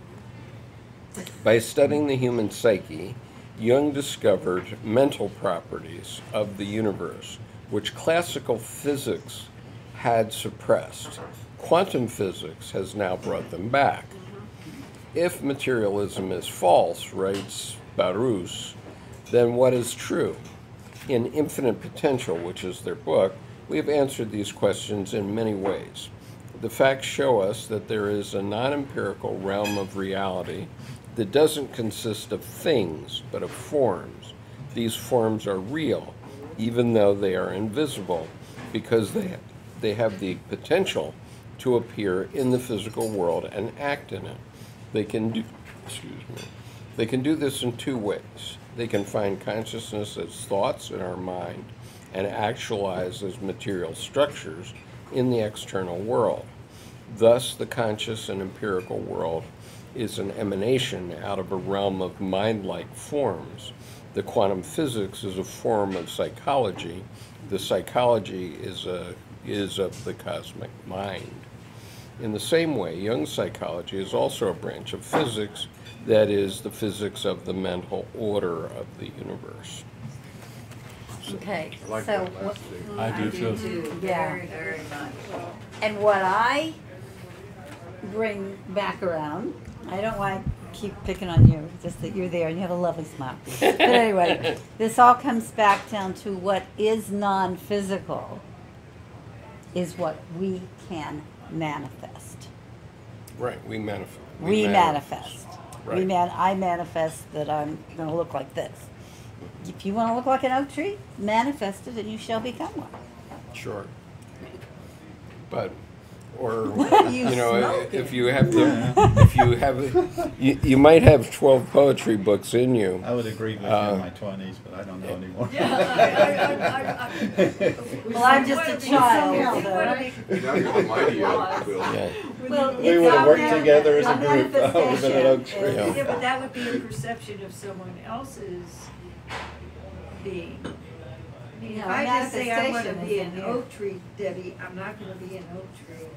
by studying the human psyche, Jung discovered mental properties of the universe, which classical physics had suppressed. Quantum physics has now brought them back. If materialism is false, writes Barus, then what is true? In Infinite Potential, which is their book, we have answered these questions in many ways. The facts show us that there is a non-empirical realm of reality that doesn't consist of things, but of forms. These forms are real, even though they are invisible, because they, they have the potential to appear in the physical world and act in it. They can do, excuse me, they can do this in two ways. They can find consciousness as thoughts in our mind and actualize as material structures in the external world. Thus, the conscious and empirical world is an emanation out of a realm of mind-like forms. The quantum physics is a form of psychology. The psychology is, a, is of the cosmic mind. In the same way, Jung's psychology is also a branch of physics, that is, the physics of the mental order of the universe. Okay, I like so that last what, I, I do too. too. Yeah, very, very much. And what I bring back around, I don't want to keep picking on you, just that you're there and you have a lovely smile. But anyway, this all comes back down to what is non-physical is what we can manifest. Right, we manifest. We, we manifest. manifest. Right. We man I manifest that I'm going to look like this. If you want to look like an oak tree, manifest it and you shall become one. Sure. But, or, you, you know, if, if you have the, if you have, you, you might have twelve poetry books in you. I would agree with uh, you in my twenties, but I don't know anymore. Yeah, I, I, I, I, I, well, I'm just a child. Well, we would have worked together as a group. I was an oak tree. And, yeah. yeah, but that would be a perception of someone else's being. I mean, no, if I just say I want to be an here. oak tree, Debbie, I'm not going to be an oak tree.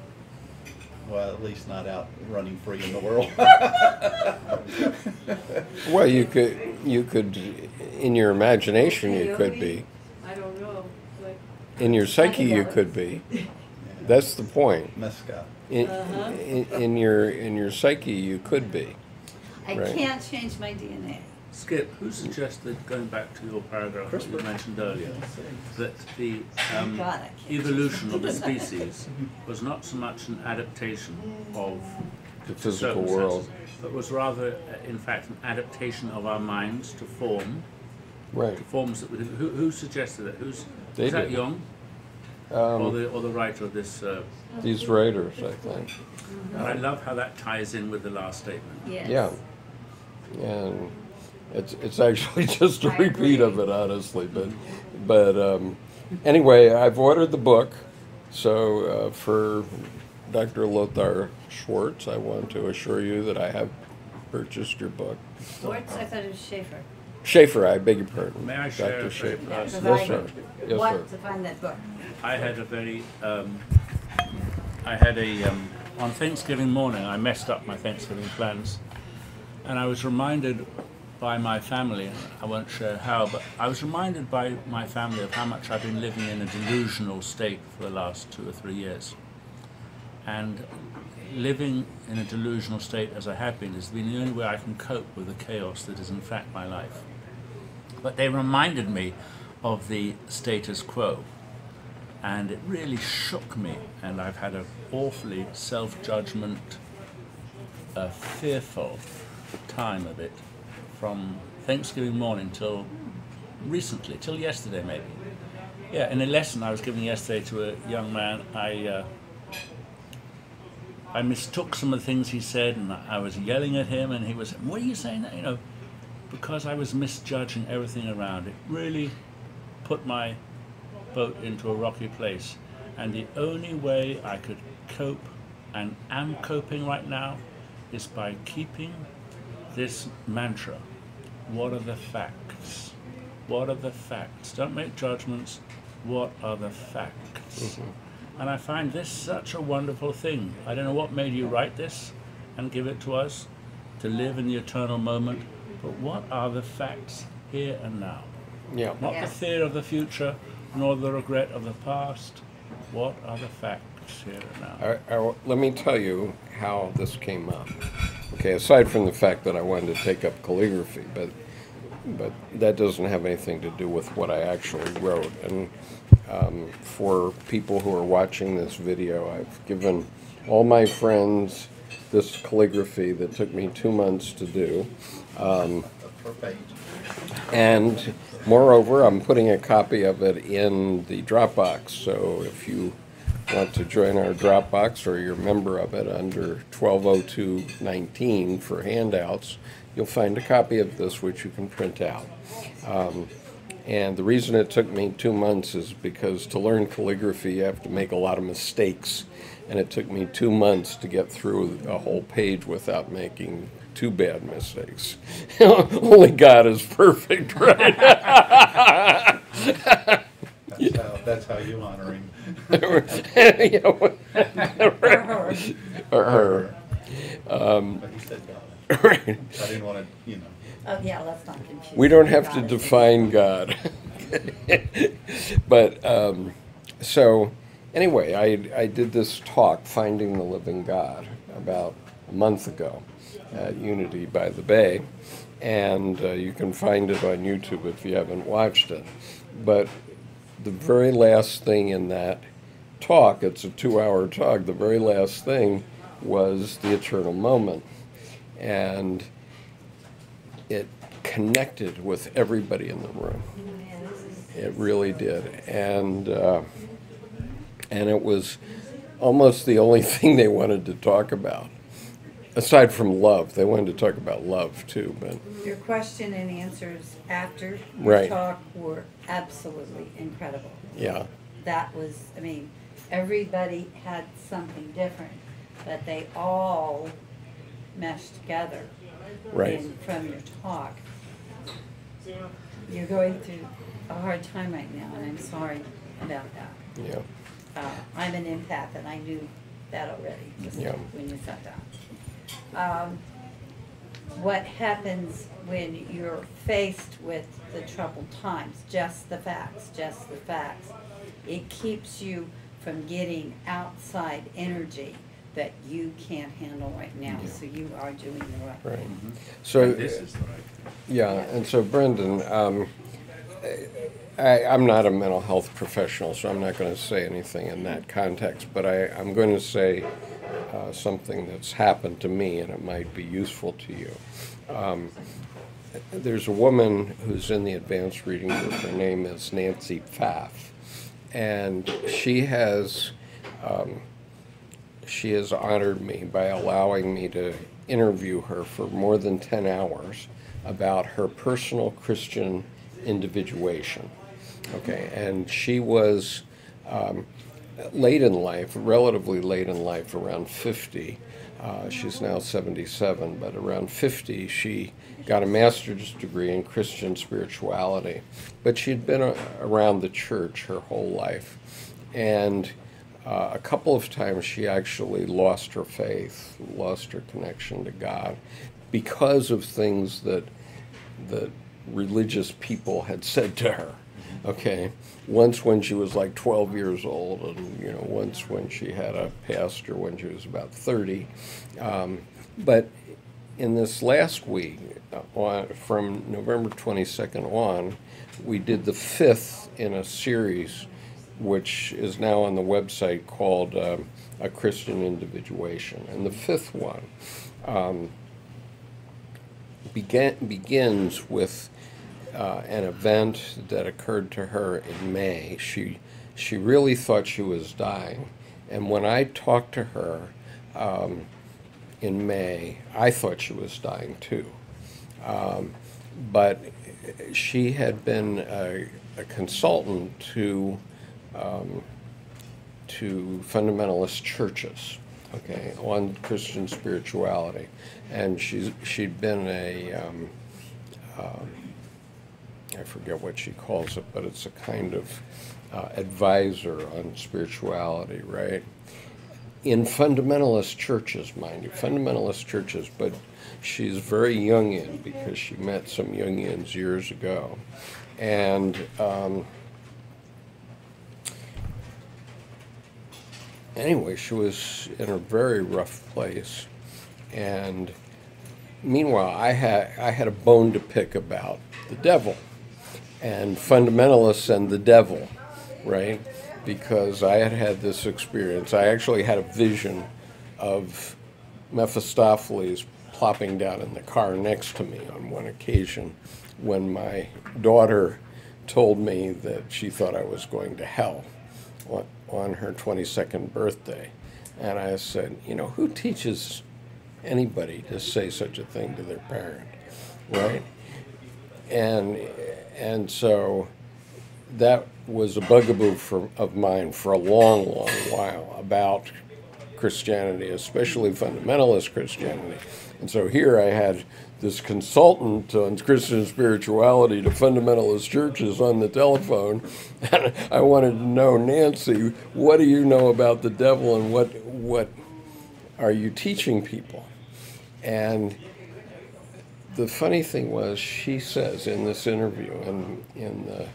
Well, at least not out running free in the world. Well, you could, you could, in your imagination, you could be. I don't know. Like, in your psyche, you could be. That's the point. Mescal. In, uh-huh. in, in your in your psyche, you could be. I right? can't change my D N A. Skip, who suggested, going back to your paragraph that you mentioned earlier, that the um, evolution of the species was not so much an adaptation of the physical world, but was rather, in fact, an adaptation of our minds to form, right? To forms that, who, who suggested that? Who's they is that did. Jung, um, or the or the writer of this? Uh, These writers, I think. And I love how that ties in with the last statement. Yes. Yeah. And It's, it's actually just a repeat of it, honestly, but but um, anyway, I've ordered the book, so uh, for Doctor Lothar Schwartz, I want to assure you that I have purchased your book. Schwartz? I thought it was Schaefer. Schaefer, I beg your pardon. May I share Doctor Schaefer? Yes, sir. Yes, sir. To find that book. I had a very, um, I had a, um, on Thanksgiving morning, I messed up my Thanksgiving plans, and I was reminded by my family, I won't share how, but I was reminded by my family of how much I've been living in a delusional state for the last two or three years. And living in a delusional state as I have been has been the only way I can cope with the chaos that is in fact my life. But they reminded me of the status quo, and it really shook me, and I've had an awfully self-judgment, uh, fearful time of it. From Thanksgiving morning till recently, till yesterday maybe. Yeah, in a lesson I was giving yesterday to a young man, I uh, I mistook some of the things he said, and I was yelling at him, and he was, "What are you saying that?" You know, because I was misjudging everything around. It really put my boat into a rocky place, and the only way I could cope, and am coping right now, is by keeping this mantra. What are the facts? What are the facts? Don't make judgments. What are the facts? this. Mm-hmm. And I find this such a wonderful thing. I don't know what made you write this and give it to us to live in the eternal moment, but what are the facts here and now? Yeah. Not yeah. the fear of the future, nor the regret of the past. What are the facts here and now? I, I, let me tell you how this came up. Okay, aside from the fact that I wanted to take up calligraphy, but but that doesn't have anything to do with what I actually wrote. And um, for people who are watching this video, I've given all my friends this calligraphy that took me two months to do. Um, and moreover, I'm putting a copy of it in the Dropbox. So if you want to join our Dropbox or you're a member of it under twelve oh two nineteen for handouts, you'll find a copy of this which you can print out. Um, and the reason it took me two months is because to learn calligraphy you have to make a lot of mistakes, and it took me two months to get through a whole page without making two bad mistakes. Only God is perfect, right? that's, how, that's how you honor him. or her. Or her. Um, but he said God. I didn't want to, you know. Oh, yeah, let's not confuse. We don't have God to define God. But, um, so, anyway, I, I did this talk, Finding the Living God, about a month ago at Unity by the Bay. And uh, you can find it on YouTube if you haven't watched it. But the very last thing in that talk, it's a two-hour talk, the very last thing was the eternal moment. And it connected with everybody in the room. It really did. And uh, and it was almost the only thing they wanted to talk about. Aside from love. They wanted to talk about love, too. But your question and answers after your right. talk were absolutely incredible. Yeah. That was, I mean, everybody had something different, but they all meshed together. Right. And from your talk, you're going through a hard time right now, and I'm sorry about that. Yeah. Uh, I'm an empath, and I knew that already just yeah. when you sat down. Um, what happens when you're faced with the troubled times, just the facts, just the facts. It keeps you from getting outside energy that you can't handle right now, yeah. so you are doing the right thing. Right. Mm-hmm. So and this is the right thing. Yeah, yeah. And so Brendan, um, I, I'm not a mental health professional, so I'm not going to say anything in that context, but I, I'm going to say uh, something that's happened to me, and it might be useful to you. Um, there's a woman who's in the advanced reading group. Her name is Nancy Pfaff, and she has... Um, She has honored me by allowing me to interview her for more than ten hours about her personal Christian individuation. Okay, and she was um, late in life, relatively late in life, around fifty. Uh, she's now seventy-seven, but around fifty, she got a master's degree in Christian spirituality. But she'd been a, around the church her whole life, and Uh, a couple of times she actually lost her faith, lost her connection to God because of things that that religious people had said to her, okay? Once when she was like twelve years old, and you know, once when she had a pastor when she was about thirty. Um, but in this last week, uh, on, from November twenty-second on, we did the fifth in a series which is now on the website called um, A Christian Individuation. And the fifth one um, began, begins with uh, an event that occurred to her in May. She, she really thought she was dying. And when I talked to her um, in May, I thought she was dying too. Um, but she had been a, a consultant to Um, to fundamentalist churches, okay, on Christian spirituality, and she's she'd been a um, uh, I forget what she calls it, but it's a kind of uh, advisor on spirituality, right? In fundamentalist churches, mind you, fundamentalist churches, but she's very Jungian because she met some Jungians years ago. And um, anyway, she was in a very rough place. And meanwhile, I had, I had a bone to pick about the devil and fundamentalists and the devil, right? Because I had had this experience. I actually had a vision of Mephistopheles plopping down in the car next to me on one occasion when my daughter told me that she thought I was going to hell on her twenty-second birthday. And I said, you know, who teaches anybody to say such a thing to their parent, right? And, and so that was a bugaboo for, of mine for a long, long while about Christianity, especially fundamentalist Christianity. And so here I had this consultant on Christian spirituality to fundamentalist churches on the telephone, and I wanted to know, Nancy, what do you know about the devil and what, what are you teaching people? And the funny thing was, she says in this interview, in, in the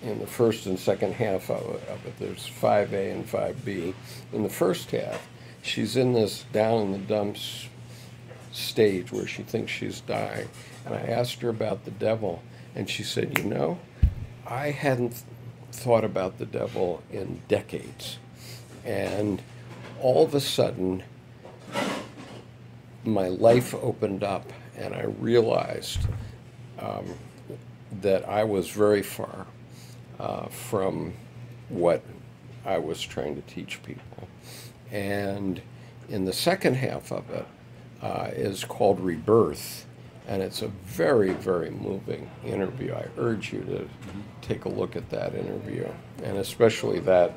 in the first and second half of it, of it, there's five A and five B. In the first half, she's in this down in the dumps stage where she thinks she's dying. And I asked her about the devil, and she said, you know, I hadn't th thought about the devil in decades. And all of a sudden, my life opened up, and I realized um, that I was very far Uh, from what I was trying to teach people. And in the second half of it uh, is called Rebirth, and it's a very, very moving interview. I urge you to take a look at that interview, and especially that,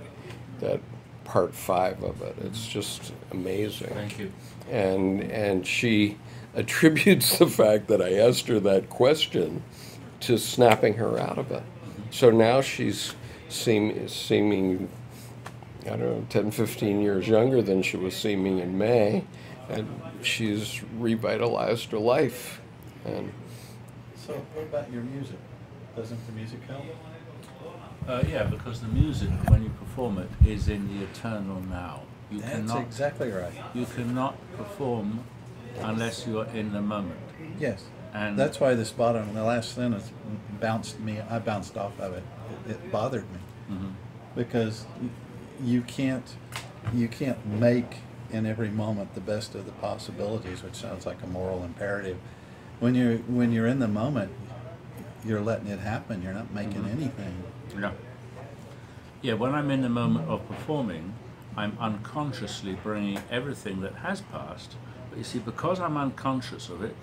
that part five of it. It's just amazing. Thank you. And, and she attributes the fact that I asked her that question to snapping her out of it. So now she's seem, seeming, I don't know, ten, fifteen years younger than she was seeming in May, and she's revitalized her life. And so what about your music? Doesn't the music help? Uh, yeah, because the music, when you perform it, is in the eternal now. You That's cannot, exactly right. You cannot perform unless you are in the moment. Yes. And that's why this bottom, the last sentence, bounced me. I bounced off of it. It, it bothered me mm-hmm. because you can't, you can't make in every moment the best of the possibilities, which sounds like a moral imperative. When you're when you're in the moment, you're letting it happen. You're not making mm-hmm. anything. No. Yeah. When I'm in the moment of performing, I'm unconsciously bringing everything that has passed. But you see, because I'm unconscious of it,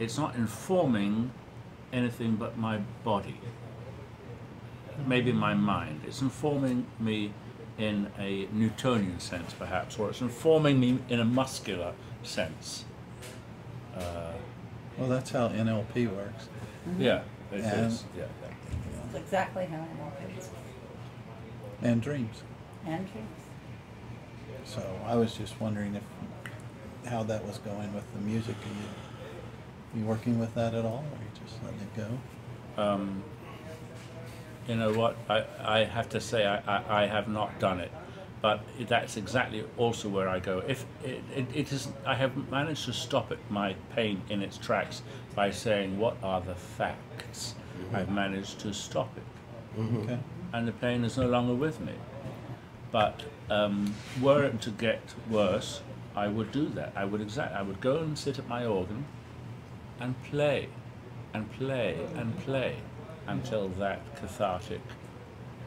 it's not informing anything but my body, maybe my mind. It's informing me in a Newtonian sense, perhaps, or it's informing me in a muscular sense. Uh, well, that's how N L P works. Mm-hmm. Yeah, it and is. Yeah, yeah. That's exactly how N L P works. And dreams. And dreams. So I was just wondering if how that was going with the music. Are you working with that at all, or are you just letting it go? Um, you know what, I, I have to say I, I, I have not done it, but that's exactly also where I go. If it, it, it is, I have managed to stop it, my pain in its tracks, by saying, what are the facts? Mm-hmm. I've managed to stop it, mm-hmm. okay. and the pain is no longer with me. But um, were it to get worse, I would do that. I would exact, I would go and sit at my organ, and play, and play, and play, until that cathartic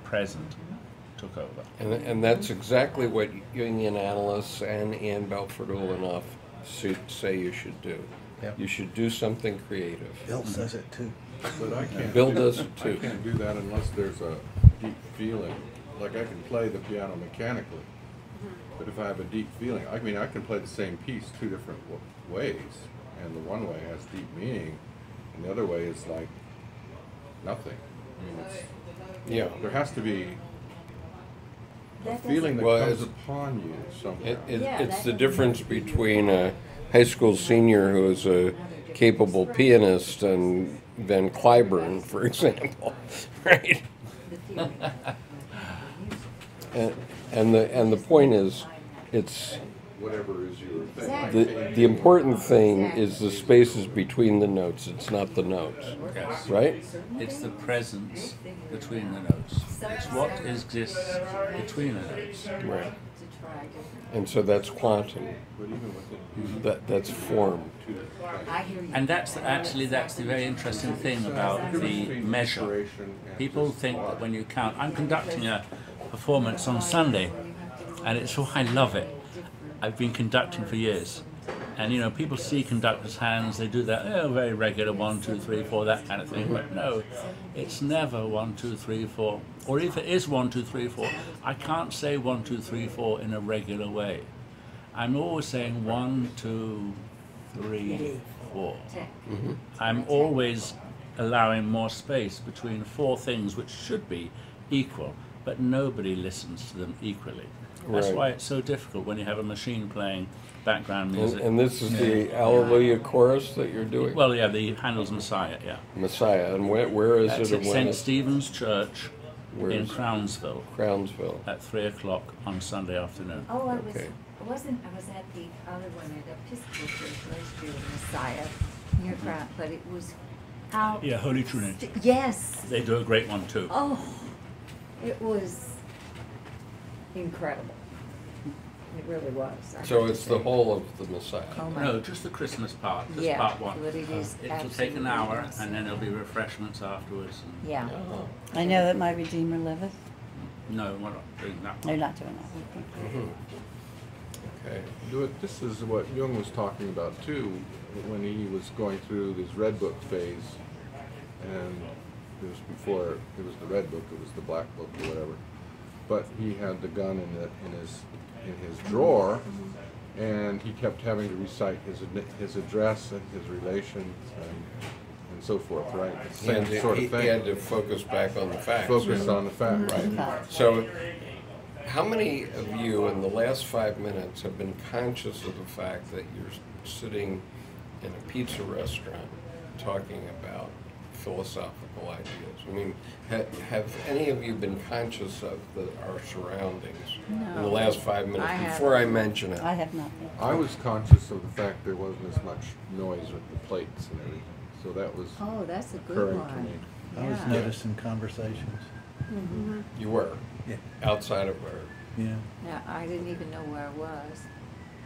present took over. And, and that's exactly what Jungian analysts and Ann Belford-Ulanoff say you should do. Yep. You should do something creative. Bill says it too. But I can't Bill do, does it too. I can't do that unless there's a deep feeling. Like I can play the piano mechanically, but if I have a deep feeling, I mean I can play the same piece two different ways. And the one way has deep meaning, and the other way is like nothing. I mean, it's, yeah, there has to be a feeling that well, comes upon you somehow. It, it, yeah, it's the difference between a high school senior who is a capable pianist and Van Cliburn, for example, right? and, and the and the point is, it's whatever is your thing. The the important thing is the spaces between the notes. It's not the notes, yes. Right? It's the presence between the notes. It's what exists between the notes, right? And so that's quantum. That that's form. And that's actually that's the very interesting thing about the measure. People think that when you count, I'm conducting a performance on Sunday, and it's all oh, I love it. I've been conducting for years, and you know people see conductors' hands. They do that oh, very regular one, two, three, four, that kind of thing. But no, it's never one, two, three, four. Or if it is one, two, three, four, I can't say one, two, three, four in a regular way. I'm always saying one, two, three, four. Mm-hmm. I'm always allowing more space between four things which should be equal, but nobody listens to them equally. That's right. Why it's so difficult when you have a machine playing background music. And, and this is yeah. the Alleluia chorus that you're doing? Well, yeah, the Handel's Messiah, yeah. Messiah, and where, where is That's it? At Saint Stephen's Church. Where in Crownsville. Crownsville. At three o'clock on Sunday afternoon. Oh, I was. Okay. I wasn't. I was at the other one at Episcopal Church last year, Messiah, near mm-hmm. Crown, but it was how. Yeah, Holy Trinity. Yes. They do a great one too. Oh, it was incredible. It really was. I so it's the whole of the Messiah. Oh my. No, just the Christmas part. Just yeah, part one. But it is uh, it'll take an hour, amazing. And then there'll be refreshments afterwards. And yeah. Oh. I know that my Redeemer liveth. No, we're not doing that. No, not doing that. Mm-hmm. Okay. Do it. This is what Jung was talking about too, when he was going through this Red Book phase, and it was before it was the Red Book, it was the Black Book or whatever. But he had the gun in the, in his. in his drawer, and he kept having to recite his his address and his relations and, and so forth, right? Same he, sort of he, thing. He had to focus back on the facts. Focus on the facts, right? So, how many of you in the last five minutes have been conscious of the fact that you're sitting in a pizza restaurant talking about philosophical ideas? I mean, ha have any of you been conscious of the, our surroundings no. in the last five minutes I before haven't. I mention it? I have not. I was conscious of the fact there wasn't as much noise with the plates and everything, so that was oh, that's a good one. To me. I yeah. was noticing conversations. Mm-hmm. You were? Yeah. Outside of where? Yeah. No, I didn't even know where I was.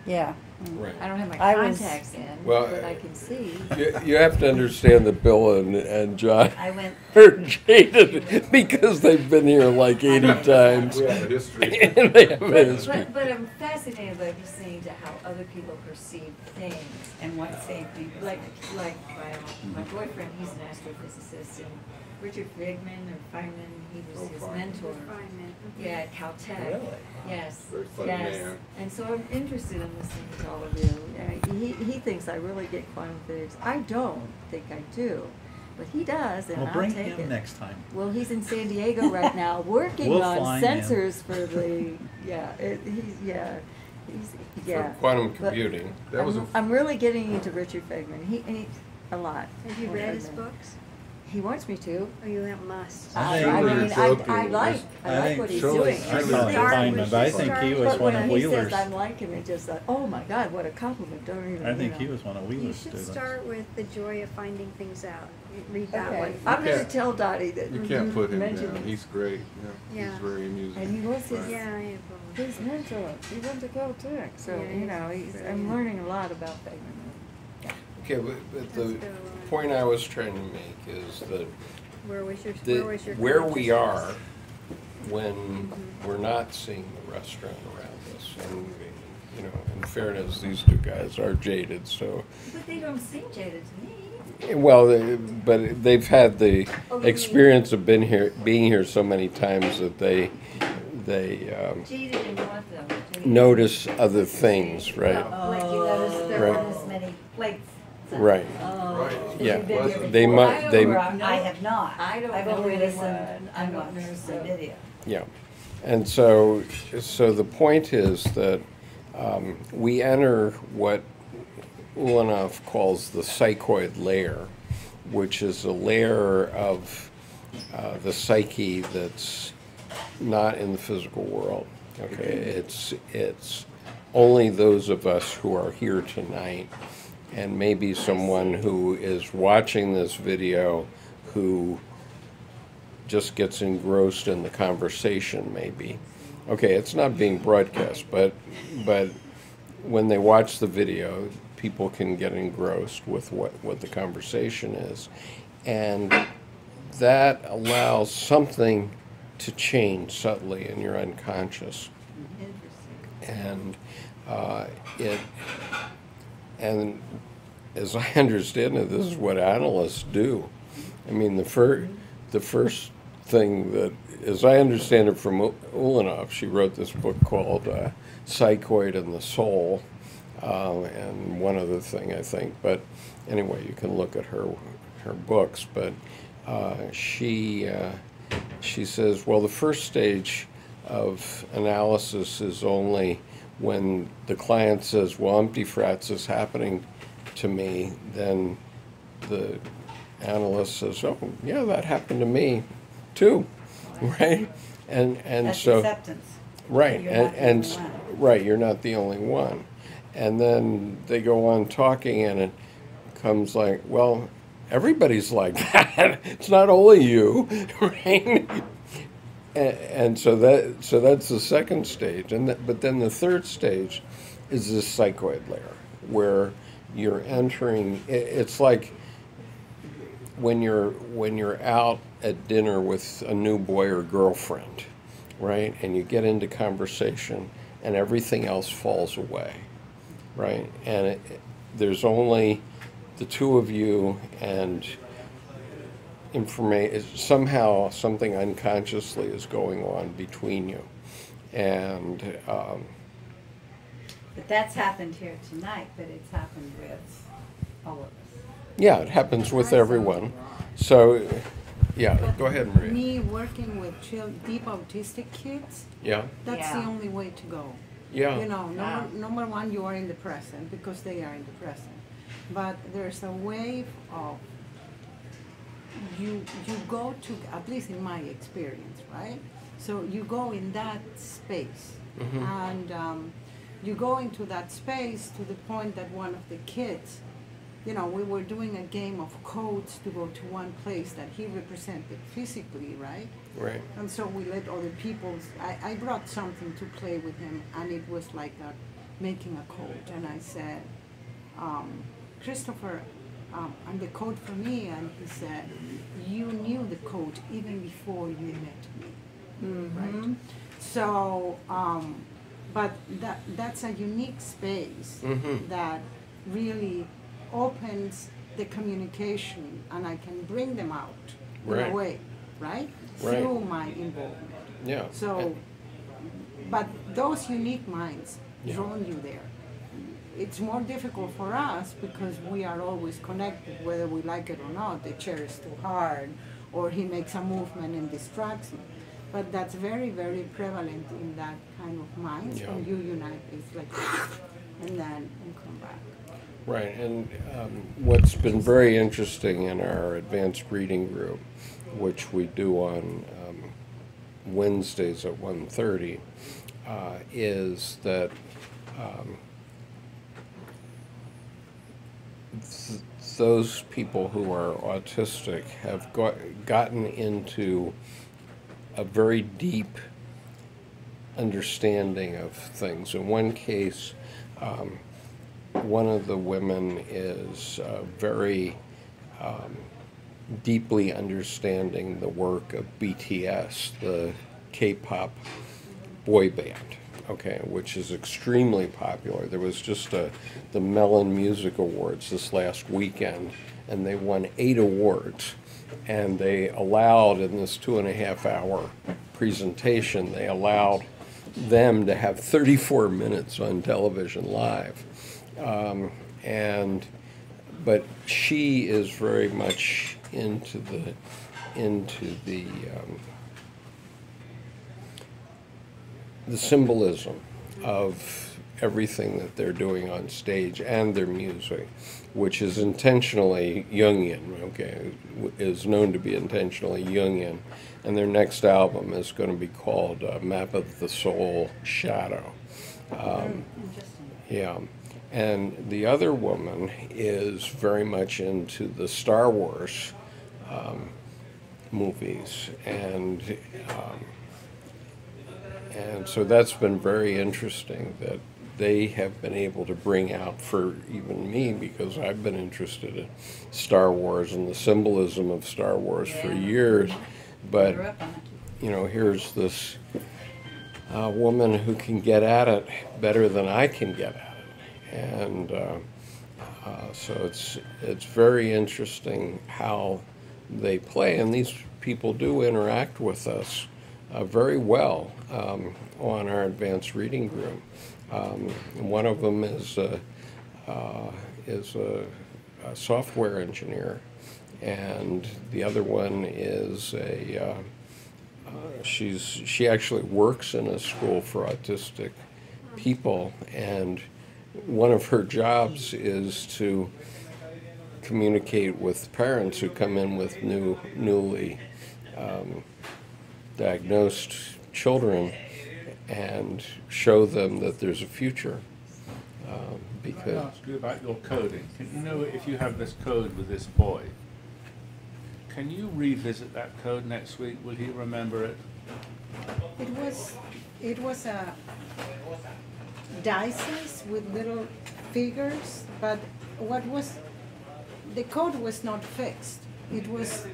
Yeah. Right. I don't have my I contacts was, in, well, but I can see. You, you have to understand that Bill and, and John I went are jaded because they've been here like eighty times. We have a history. And they have a history. But, but, but I'm fascinated by listening to how other people perceive things and what they think. Like, like my, my boyfriend, he's an astrophysicist, and Richard Feynman, or Feynman, he was oh, his Feynman. mentor. Feynman. Yeah, at Caltech. Really? Yes. Very funny yes. Man. And so I'm interested in listening to all of you. Uh, he, he thinks I really get quantum physics. I don't think I do, but he does, and well, I'll bring take him it. next time. Well, he's in San Diego right now working we'll on sensors him. for the yeah. It, he's yeah. He's yeah. For quantum computing. That I'm, was a I'm really getting into Richard Feynman. He, he a lot. Have you read Feynman. his books? He wants me to. Oh, you that must. I, I mean, I, I like, I, I like what he's doing. I think I think he was one of Wheeler's. I'm like him. It just like, oh my God, what a compliment! Don't even. I think know. he was one of Wheeler's. You should students. start with the joy of finding things out. Read that okay. one. You I'm going to tell Dottie that you can't put him down. He's great. Yeah. Yeah. He's very amusing. And he was his. Yeah, I his mentor. He went to Caltech, so yeah, you know, he's, I'm learning a lot about that. Okay, but, but the point I was trying to make is that where, was your, the, where, was your where we are when mm-hmm. we're not seeing the restaurant around us, and you know, in fairness, these two guys are jaded. So, but they don't seem jaded to me. Well, they, but they've had the okay. experience of been here, being here so many times that they they um, jaded and want them jaded. notice other things, right? Oh. Like you notice there right. aren't as many plates. Right. Oh. Right. yeah, they must. They. I have not. I don't. I've only listened. I've watched the video. Yeah, and so, so the point is that um, we enter what Ulanoff calls the psychoid layer, which is a layer of uh, the psyche that's not in the physical world. Okay, it's it's only those of us who are here tonight, and maybe someone who is watching this video who just gets engrossed in the conversation, maybe. Okay, it's not being broadcast, but but when they watch the video, people can get engrossed with what, what the conversation is. And that allows something to change subtly in your unconscious. And uh, it, and as I understand it, this is what analysts do. I mean, the first, the first thing that, as I understand it from Ulanoff, she wrote this book called uh, Psychoid and the Soul, uh, and one other thing, I think. But anyway, you can look at her, her books. But uh, she, uh, she says, well, the first stage of analysis is only when the client says, well, empty frats is happening to me, then the analyst says, oh, yeah, that happened to me too, right? And and that's so acceptance. Right, you're and, and right, you're not the only one. And then they go on talking, and it comes like, well, everybody's like that. It's not only you, right? And so that so that's the second stage, and that, but then the third stage is this psychoid layer where you're entering. It, it's like when you're when you're out at dinner with a new boy or girlfriend, right? And you get into conversation, and everything else falls away, right? And it, it, there's only the two of you and information, somehow something unconsciously is going on between you, and um, but that's happened here tonight, but it's happened with all of us. Yeah, it happens with everyone. So yeah, but go ahead, Maria. Me working with child, deep autistic kids, yeah, that's yeah. the only way to go. Yeah, you know, yeah. number, number one, you are in the present because they are in the present, but there's a wave of You, you go to, at least in my experience, right? So you go in that space, mm-hmm. and um, you go into that space to the point that one of the kids, you know, we were doing a game of codes to go to one place that he represented physically, right? Right. And so we let other people, I, I brought something to play with him, and it was like a, making a code. And I said, um, Christopher, Um, and the code for me, and he said, you knew the code even before you met me, mm-hmm. right? So, um, but that that's a unique space mm-hmm. that really opens the communication, and I can bring them out right. in a way, right? right? Through my involvement. Yeah. So, but those unique minds yeah. draw you there. It's more difficult for us because we are always connected, whether we like it or not. The chair is too hard, or he makes a movement and distracts me. But that's very, very prevalent in that kind of mind. Yeah. When you unite, it's like, and then you come back. Right, and um, what's been very interesting in our advanced reading group, which we do on um, Wednesdays at one thirty, uh, is that um, Th those people who are autistic have got, gotten into a very deep understanding of things. In one case, um, one of the women is uh, very um, deeply understanding the work of B T S, the K-pop boy band. Okay, which is extremely popular. There was just a, the Mellon Music Awards this last weekend, and they won eight awards. And they allowed, in this two and a half hour presentation, they allowed them to have thirty-four minutes on television live. Um, and but she is very much into the into the um, the symbolism of everything that they're doing on stage and their music, which is intentionally Jungian, okay, is known to be intentionally Jungian. And their next album is going to be called uh, Map of the Soul, Shadow. Um, yeah. And the other woman is very much into the Star Wars um, movies. And um, and so that's been very interesting that they have been able to bring out for even me, because I've been interested in Star Wars and the symbolism of Star Wars yeah. for years. But, you know, here's this uh, woman who can get at it better than I can get at it. And uh, uh, so it's, it's very interesting how they play. And these people do interact with us uh, very well um, on our advanced reading group. Um, one of them is a, uh, is a, a software engineer, and the other one is a uh, uh, she's she actually works in a school for autistic people, and one of her jobs is to communicate with parents who come in with new newly um, diagnosed children, and show them that there's a future. Um, because Can I ask you about your coding? Can you know if you have this code with this boy? Can you revisit that code next week? Will he remember it? It was it was a dice with little figures, but what was the code was not fixed. It was,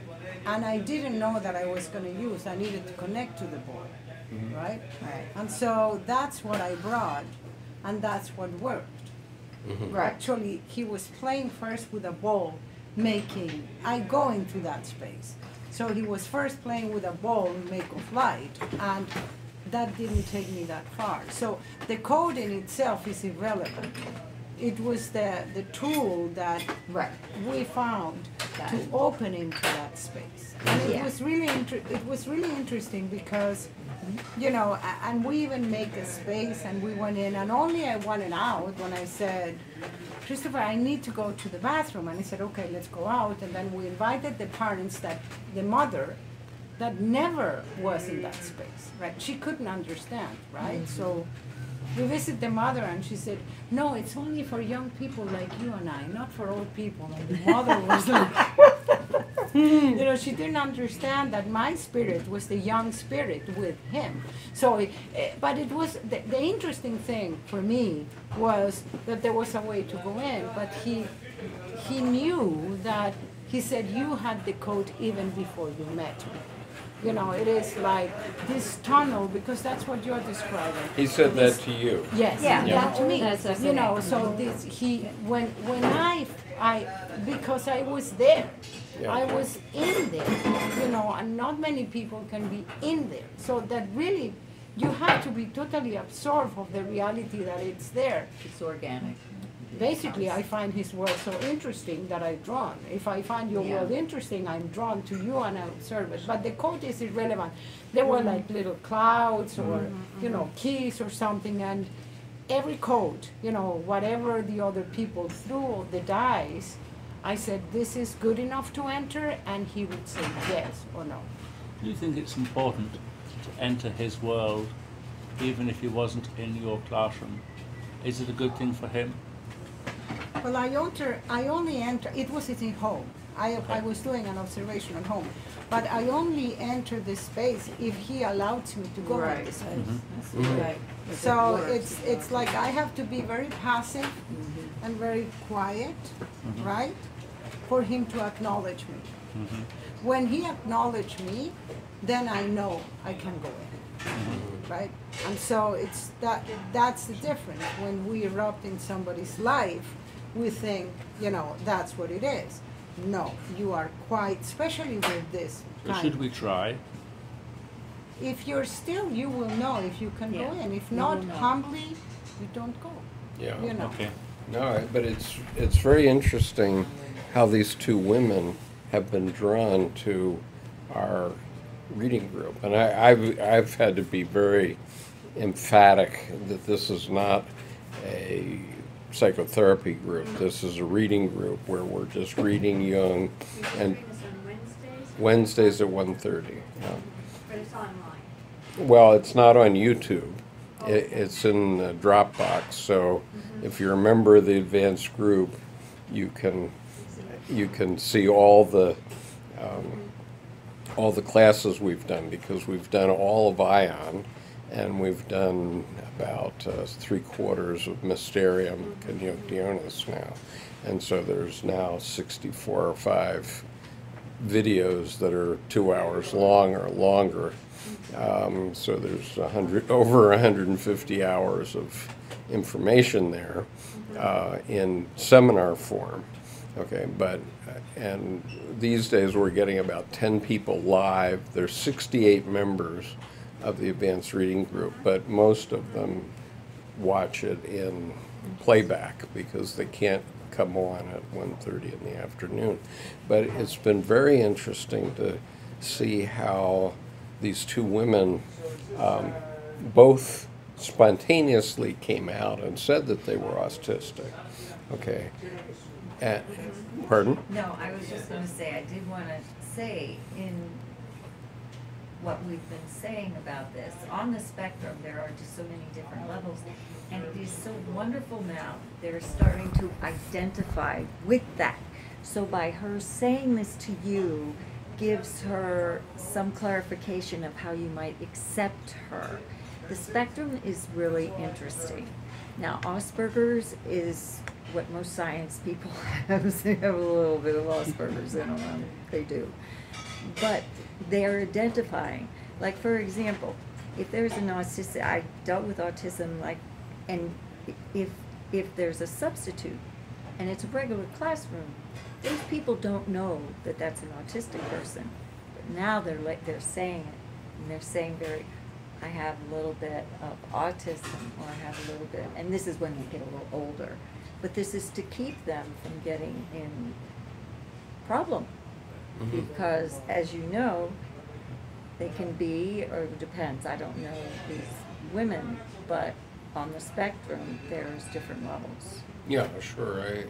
and I didn't know that I was going to use. I needed to connect to the boy. Mm-hmm. Right? Right. And so that's what I brought, and that's what worked. Mm-hmm. Right. Actually, he was playing first with a ball, making, I go into that space. So he was first playing with a ball, make of light, and that didn't take me that far. So the code in itself is irrelevant. It was the, the tool that right. we found that. to open into that space. And yeah. it, was really it was really interesting because, you know, and we even make a space, and we went in, and only I wanted out when I said, Christopher, I need to go to the bathroom. And he said, okay, let's go out. And then we invited the parents, that the mother, that never was in that space, right? She couldn't understand, right? Mm-hmm. So we visited the mother, and she said, no, it's only for young people like you and I, not for old people. And the mother was like... You know, she didn't understand that my spirit was the young spirit with him. So, it, but it was, the, the interesting thing for me was that there was a way to go in, but he, he knew that, he said, you had the code even before you met me. You know, it is like this tunnel, because that's what you're describing. He said this, that to you. Yes, yeah, yeah. that to me. That's you know, so this, he, when, when I, I, because I was there. Yeah. I was in there, you know, and not many people can be in there. So that really, you have to be totally absorbed of the reality that it's there. It's organic. Basically, I find his world so interesting that I'm drawn. If I find your yeah. world interesting, I'm drawn to you and I observe it. But the code is irrelevant. There were like little clouds or, mm-hmm. you know, keys or something, and every code, you know, whatever the other people threw, the dice, I said, this is good enough to enter, and he would say yes or no. Do you think it's important to enter his world, even if he wasn't in your classroom? Is it a good thing for him? Well, I enter, I only enter, it was at home. I, okay. I was doing an observation at home. But I only enter this space if he allows me to go right. in this space. Mm-hmm. Mm-hmm. Right. So it's, it's like I have to be very passive mm-hmm. and very quiet, mm-hmm. right? For him to acknowledge me. Mm-hmm. When he acknowledges me, then I know I can go in, mm-hmm. right? And so it's that, that's the difference. When we erupt in somebody's life, we think, you know, that's what it is. No, you are quite, especially with this so kind. Should we try? If you're still, you will know if you can yeah. go in. If not, humbly, you don't go. Yeah. You know. Okay. All right, but it's it's very interesting how these two women have been drawn to our reading group, and I, I've I've had to be very emphatic that this is not a psychotherapy group. This is a reading group where we're just reading Jung, and Wednesdays at one thirty. Yeah. But it's online. Well, it's not on YouTube. It, it's in uh, Dropbox. So mm-hmm. if you're a member of the advanced group, you can you can see all the um, all the classes we've done, because we've done all of Ion, and we've done about uh, three quarters of Mysterium Conjunctionis now, and so there's now sixty-four or five videos that are two hours long or longer. Um, so there's a hundred, over one hundred fifty hours of information there uh, in seminar form. Okay, but and these days we're getting about ten people live. There's sixty-eight members of the advanced reading group, but most of them watch it in playback because they can't come on at one thirty in the afternoon. But it's been very interesting to see how these two women um, both spontaneously came out and said that they were autistic. Okay. And, pardon? No, I was just going to say, I did want to say in what we've been saying about this, on the spectrum there are just so many different levels, and it is so wonderful now they're starting to identify with that. So by her saying this to you gives her some clarification of how you might accept her. The spectrum is really interesting. Now Asperger's is what most science people have. They have a little bit of Asperger's in them, they do. But they're identifying. Like, for example, if there's an autistic, I dealt with autism, like, and if, if there's a substitute and it's a regular classroom, those people don't know that that's an autistic person. But now they're, like, they're saying it, and they're saying very, I have a little bit of autism, or I have a little bit, and this is when they get a little older. But this is to keep them from getting in problem. Because, as you know, they can be, or it depends, I don't know these women, but on the spectrum, there's different levels. Yeah, sure. I,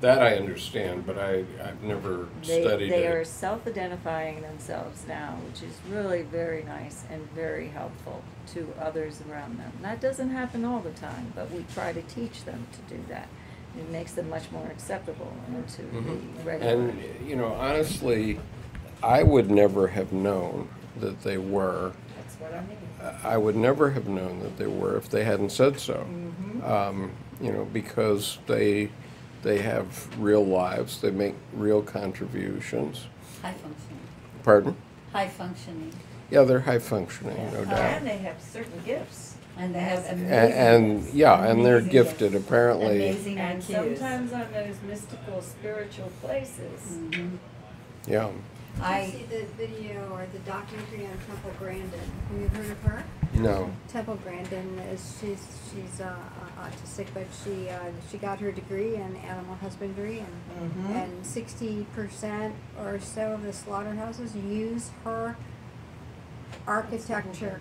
that I understand, but I, I've never they, studied they it. They are self-identifying themselves now, which is really very nice and very helpful to others around them. That doesn't happen all the time, but we try to teach them to do that. It makes them much more acceptable to mm-hmm. the regular. And, you know, honestly, I would never have known that they were. That's what I mean. I would never have known that they were if they hadn't said so. Mm-hmm. um, you know, because they they have real lives. They make real contributions. High functioning. Pardon? High functioning. Yeah, they're high functioning, yes. No doubt. And they have certain gifts. And they have amazing and, and yeah, amazing and they're gifted gifts. Apparently. Amazing and I Qs. Sometimes on those mystical, spiritual places. Mm-hmm. Yeah. I Did you see the video or the documentary on Temple Grandin? Have you heard of her? No. Temple Grandin is she's she's uh, autistic, but she uh, she got her degree in animal husbandry, and mm-hmm. and sixty percent or so of the slaughterhouses use her architecture.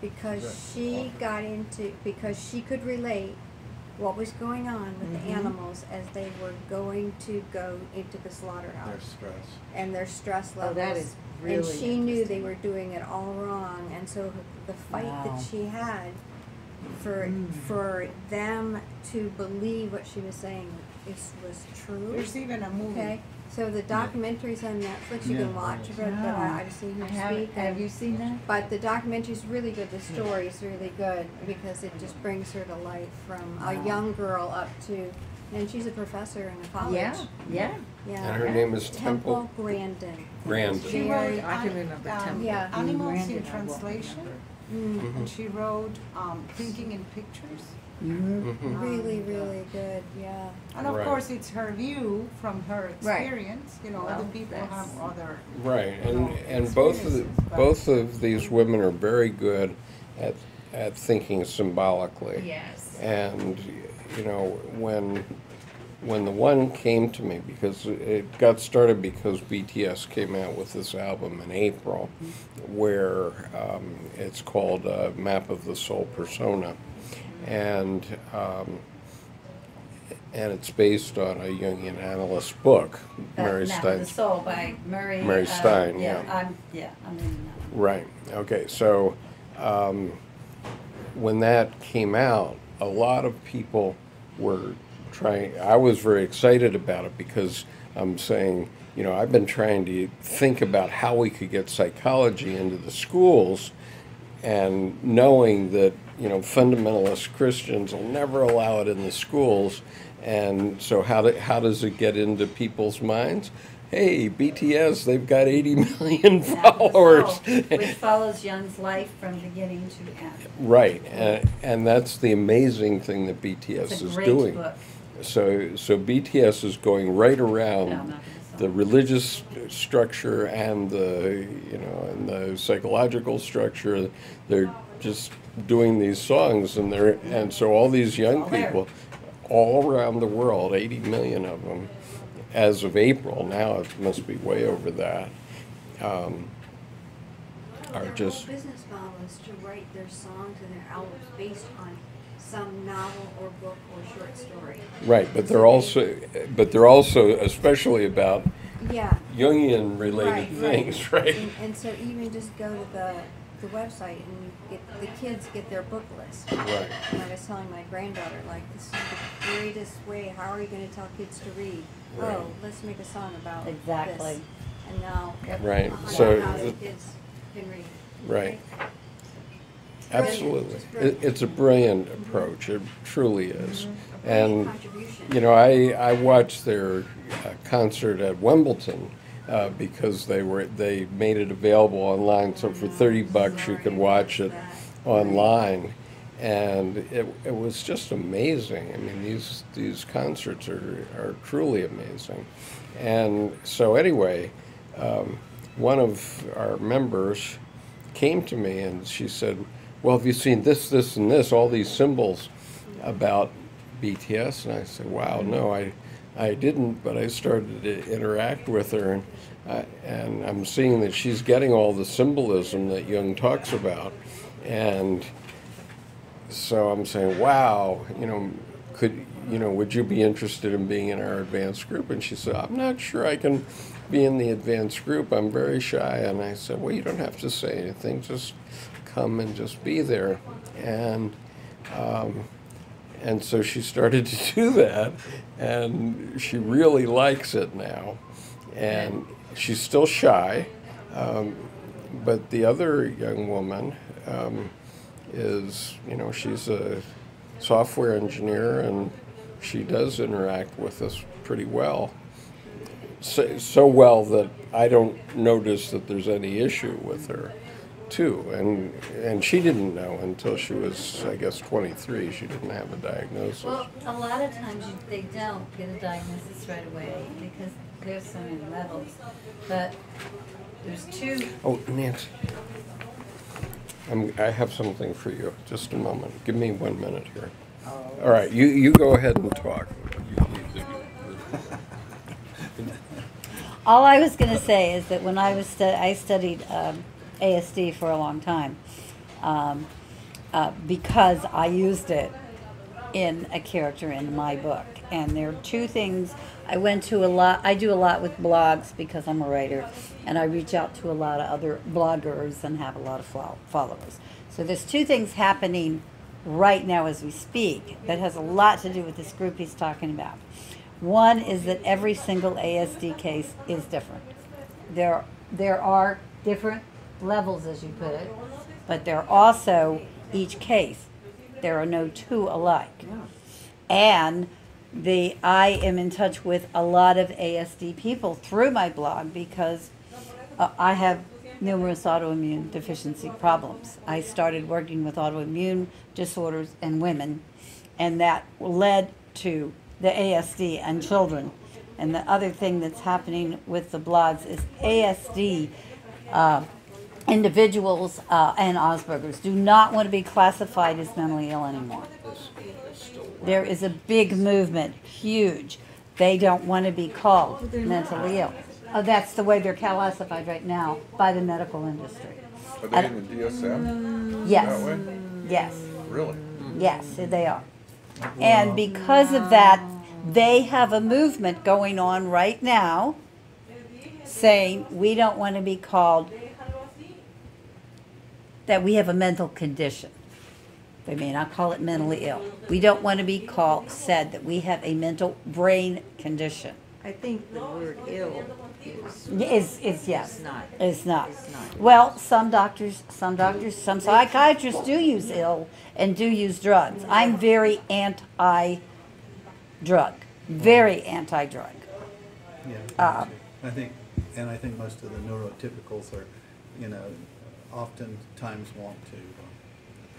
Because she got into, because she could relate what was going on with mm-hmm. the animals as they were going to go into the slaughterhouse. Their stress. And their stress levels. Oh, that is really And she knew they were doing it all wrong, and so the fight wow. that she had for mm. for them to believe what she was saying is, was true. There's even a movie. Okay? So the documentaries on Netflix, you yeah. can watch it, but no. I've seen her speak. Have you seen that? But the documentary's really good. The story's really good because it just brings her to life from wow. a young girl up to, and she's a professor in a college. Yeah, yeah. yeah. And her yeah. name is Temple, Temple Grandin. Grandin. She wrote I can remember um, Temple. Yeah. Animals Grandin, in Translation, mm-hmm. and she wrote um, Thinking in Pictures. Mm-hmm. Mm-hmm. Really, really good, yeah. And of right. course, it's her view from her experience. Right. You know, well, other people have other. Right, and know, and both of the, both of these women are very good at at thinking symbolically. Yes. And you know, when when the one came to me, because it got started because B T S came out with this album in April, where um, it's called uh, Map of the Soul Persona, and um, and it's based on a Jungian analyst book, uh, Mary Stein's. Map of the Soul by Murray, Mary Stein. Uh, yeah, yeah. I'm, yeah, I'm in that. Right. Okay. So um, when that came out, a lot of people were trying. I was very excited about it because I'm saying, you know, I've been trying to think about how we could get psychology into the schools, and knowing that, you know, fundamentalist Christians will never allow it in the schools, and so how do, how does it get into people's minds? Hey, B T S, they've got eighty million followers. Soul, which follows Jung's life from beginning to end. Right, and, and that's the amazing thing that B T S is doing. Book. So, so B T S is going right around no, the religious structure and the, you know, and the psychological structure. They're just doing these songs, and they're and so all these young all people, there. all around the world, eighty million of them. As of April, now it must be way over that. Um, well, their just whole business model is to write their songs and their albums based on some novel or book or short story. Right, but they're also, but they're also especially about yeah. Jungian related right, things, right? right? And, and so even just go to the the website and you get, the kids get their book list. Right. And I was telling my granddaughter, like, this is the greatest way. How are you going to tell kids to read? Right. Oh, let's make a song about exactly. this. And now right. so the kids can read. Right. right. Absolutely. It's, brilliant. it's a brilliant approach. It truly is. Mm-hmm. And, you know, I, I watched their uh, concert at Wimbledon. Uh, because they were they made it available online, so for thirty bucks you could watch it online, and it it was just amazing. I mean, these these concerts are are truly amazing, and so anyway, um, one of our members came to me and she said, "Well, have you seen this, this, and this? All these symbols about B T S?" And I said, "Wow, no, I." I didn't, but I started to interact with her, and, uh, and I'm seeing that she's getting all the symbolism that Jung talks about, and so I'm saying, wow, you know, could you know, would you be interested in being in our advanced group? And she said, I'm not sure I can be in the advanced group. I'm very shy. And I said, well, you don't have to say anything. Just come and just be there, and. Um, And so she started to do that, and she really likes it now. And she's still shy, um, but the other young woman um, is, you know, she's a software engineer, and she does interact with us pretty well. So, so well that I don't notice that there's any issue with her. Too. And and she didn't know until she was, I guess, twenty-three. She didn't have a diagnosis. Well, a lot of times you, they don't get a diagnosis right away because there's so many levels. But there's two. Oh, Nancy, I'm, I have something for you. Just a moment. Give me one minute here. Oh. All right, you you go ahead and talk. All I was going to say is that when I was stu I studied. Um, A S D for a long time um, uh, because I used it in a character in my book. And there are two things I went to a lot. I do a lot with blogs because I'm a writer, and I reach out to a lot of other bloggers and have a lot of followers. So there's two things happening right now as we speak that has a lot to do with this group he's talking about. One is that every single A S D case is different. There, there are different levels, as you put it, but they're also each case. There are no two alike. Yeah. And the I am in touch with a lot of A S D people through my blog because uh, I have numerous autoimmune deficiency problems. I started working with autoimmune disorders and women, and that led to the A S D and children. And the other thing that's happening with the blogs is A S D uh, individuals uh, and Asperger's do not want to be classified as mentally ill anymore. There is a big movement, huge, they don't want to be called mentally ill. Oh, that's the way they're classified right now by the medical industry. Are they in the D S M? Yes. Yes. Really? Yes, they are. Wow. And because of that, they have a movement going on right now saying we don't want to be called that we have a mental condition. They may not call it mentally ill. We don't want to be called, said that we have a mental brain condition. I think the word ill is is, is yes. It's not. It's not. It's not. Well, some doctors, some doctors, some psychiatrists do use ill and do use drugs. I'm very anti-drug. Very anti-drug. Yeah. Uh, I think, and I think most of the neurotypicals are, you know, oftentimes want to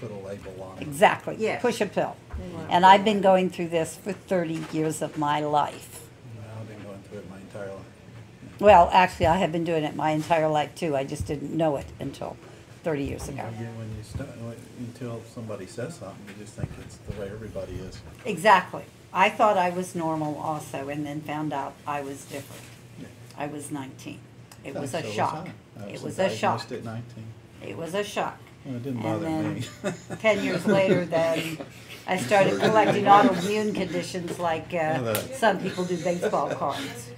put a label on it. Exactly. Yes. Push a pill. And I've been going through this for thirty years of my life. I've been going through it my entire life. Well, actually, I have been doing it my entire life, too. I just didn't know it until thirty years ago. Yeah, when you start, until somebody says something, you just think it's the way everybody is. Exactly. I thought I was normal also, and then found out I was different. Yeah. I was nineteen. It was, so was I. I was, it was a shock. It was a shock. At nineteen. It was a shock. Well, it didn't bother me. ten years later, then I started collecting autoimmune conditions like uh, some people do baseball cards.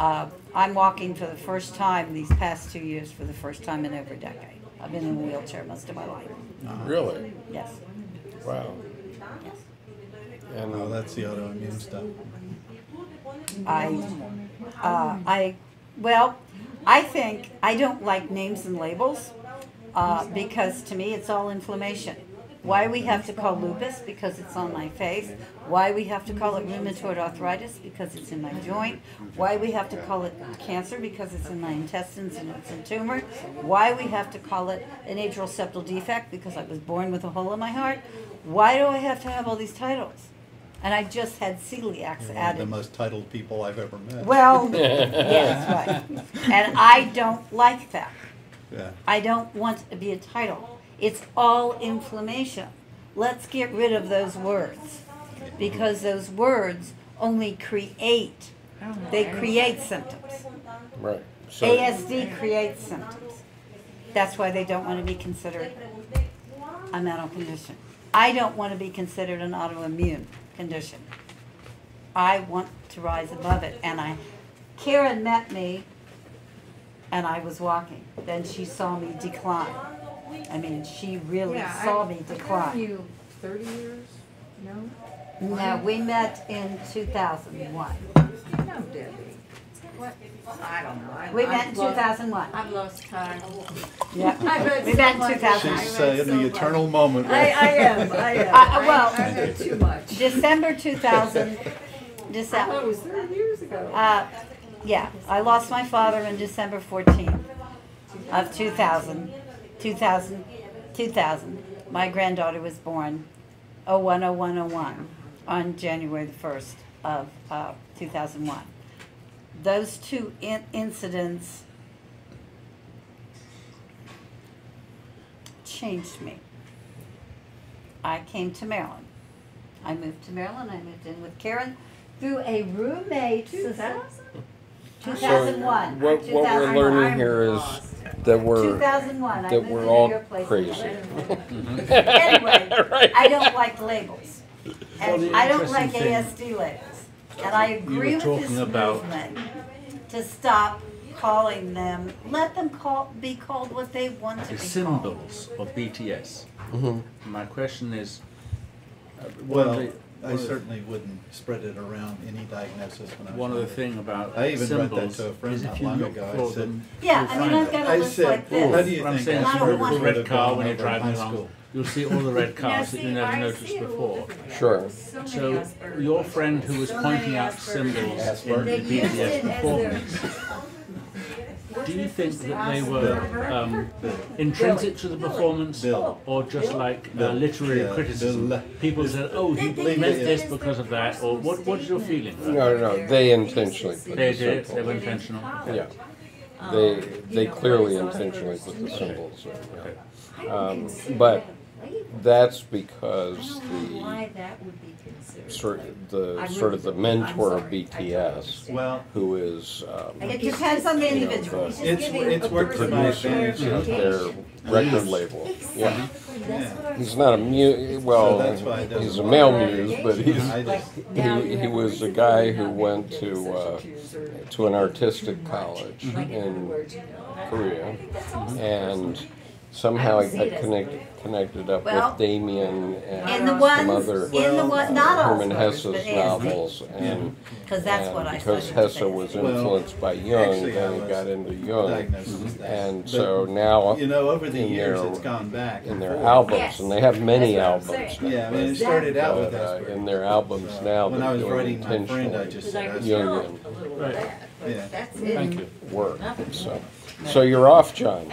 Uh, I'm walking for the first time these past two years for the first time in over a decade. I've been in a wheelchair most of my life. Uh-huh. Really? Yes. Wow. Yes. And oh, that's the autoimmune stuff. I, uh, I, well, I think I don't like names and labels. Uh, because to me, it's all inflammation. Why we have to call lupus? Because it's on my face. Why we have to call it rheumatoid arthritis? Because it's in my joint. Why we have to call it cancer? Because it's in my intestines and it's a tumor. Why we have to call it an atrial septal defect? Because I was born with a hole in my heart. Why do I have to have all these titles? And I just had celiacs You're added. One of the most titled people I've ever met. Well, yes, right. And I don't like that. Yeah. I don't want to be a title. It's all inflammation. Let's get rid of those words, because those words only create, they create symptoms. Right. So A S D creates symptoms. That's why they don't want to be considered a mental condition. I don't want to be considered an autoimmune condition. I want to rise above it. And I, Karen met me. And I was walking. Then she saw me decline. I mean, she really yeah, saw I, me decline. You thirty years? No? No, we met in two thousand one. No, Debbie. What? I don't know. I, we I've met in lost, two thousand one. I've lost time. Yeah. We met in two thousand one. She's uh, in the so eternal much. moment. Right? I, I am. I am. I, well, I heard too much. December two thousand. December. I thought it was thirty years ago. Uh, Yeah, I lost my father on December fourteenth of two thousand. two thousand, two thousand. My granddaughter was born oh one oh one oh one on January the first of uh, two thousand one. Those two in incidents changed me. I came to Maryland. I moved to Maryland. I moved in with Karen through a roommate. two thousand one. So what, what we're learning here is that we're that we're all crazy. Anyway, right. I don't like labels, and well, I don't like thing, A S D labels, and I agree with this about movement to stop calling them. Let them call be called what they want to be symbols called. Of B T S. Mm-hmm. My question is, uh, well. I certainly wouldn't spread it around any diagnosis. When I was one of the thing about I even read that to a friend not long ago. I said, yeah, I mean, I've got a list like this. How do you think I don't want a red car when you're driving along? You'll see all the red cars that you never noticed before. Sure. So your friend who was pointing out symbols in the B T S performance. Do you think that they were um, intrinsic to the performance, or just like uh, literary criticism? People said, "Oh, he meant this because of that," or what? What's your feeling? No, no, they intentionally put the symbols. They did. They were intentional. Yeah, they they clearly intentionally put the symbols. Yeah. Um, but that's because the sort the sort of the mentor of B T S, well, who is um, it depends on the individual. It's it's worked for my fans at their record label. Yeah, he's not a muse. Well, he's a male muse, but he's he he was a guy who went to uh, to an artistic college in Korea, and somehow I got connected connected up well, with Damien and the ones, some other in the one, not uh, Herman Hesse's novels, and because that's and what I because Hesse was influenced well, by Jung, actually, then he got into Jung, mm-hmm. and so now you know over the in years their, it's gone back in their albums, yes. and they have many albums. Now, yeah, I mean, it started but, out with uh, in their albums so, now. When I was writing my friend, I just said Jungian right. yeah. That's it. Thank you. Work. So, so you're off, John.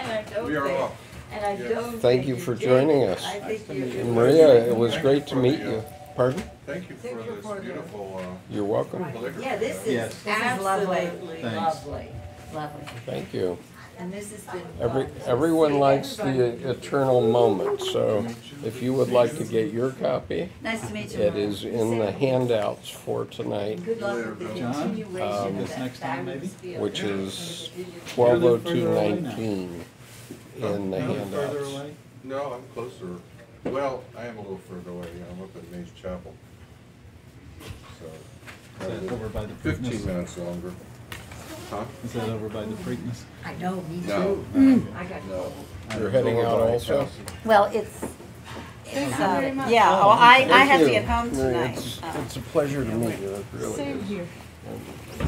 We are off. And I don't Thank you for joining us. I think you Maria, it was great to meet you. Pardon? Thank you for this beautiful... Uh, You're welcome. Yeah, this is yes. absolutely lovely. lovely. Lovely. Thank you. And this has been Every, everyone likes the eternal moment, so if you would like to get your copy, nice to meet you, it is in the handouts for tonight, Good luck with the continuation um, of that fabulous field, which is twelve oh two nineteen. In the handouts. No, I'm closer. Well, I am a little further away. I'm up at Mays Chapel. So, is that over by the Preakness? fifteen minutes longer. Huh? Is that over by the Preakness? I know, me too. No. Mm. I got no. You're heading out also? Well, it's. It's, uh, yeah, oh, I, I have to get home tonight. It's, uh, it's a pleasure to meet you. It really Same is. Here.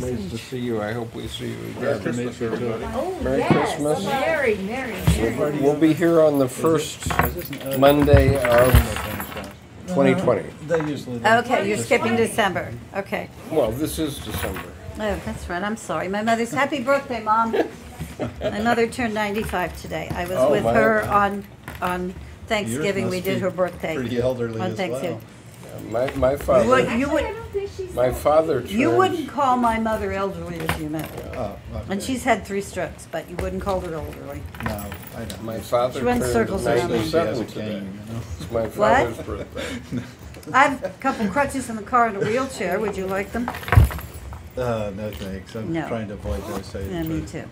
Nice to see you. I hope we see you again. Merry Christmas, everybody. Oh, Merry yes. Christmas. Merry, Merry, Merry. We'll be here on the first Monday of twenty twenty. Okay, you're skipping December. Okay. Well, this is December. Oh, that's right. I'm sorry. My mother's happy birthday, Mom. My mother turned ninety-five today. I was oh, with her on on Thanksgiving. We did her birthday. Pretty elderly on Thanksgiving. As well. My, my father, you would, you would, my father turns, you wouldn't call my mother elderly as you met her. Oh, okay. And she's had three strokes, but you wouldn't call her elderly. No, I don't. My father she went circles around me. It's my father's what? Birthday. I have a couple crutches in the car and a wheelchair. Would you like them? Uh, no, thanks. I'm no. trying to avoid those. Yeah, me too.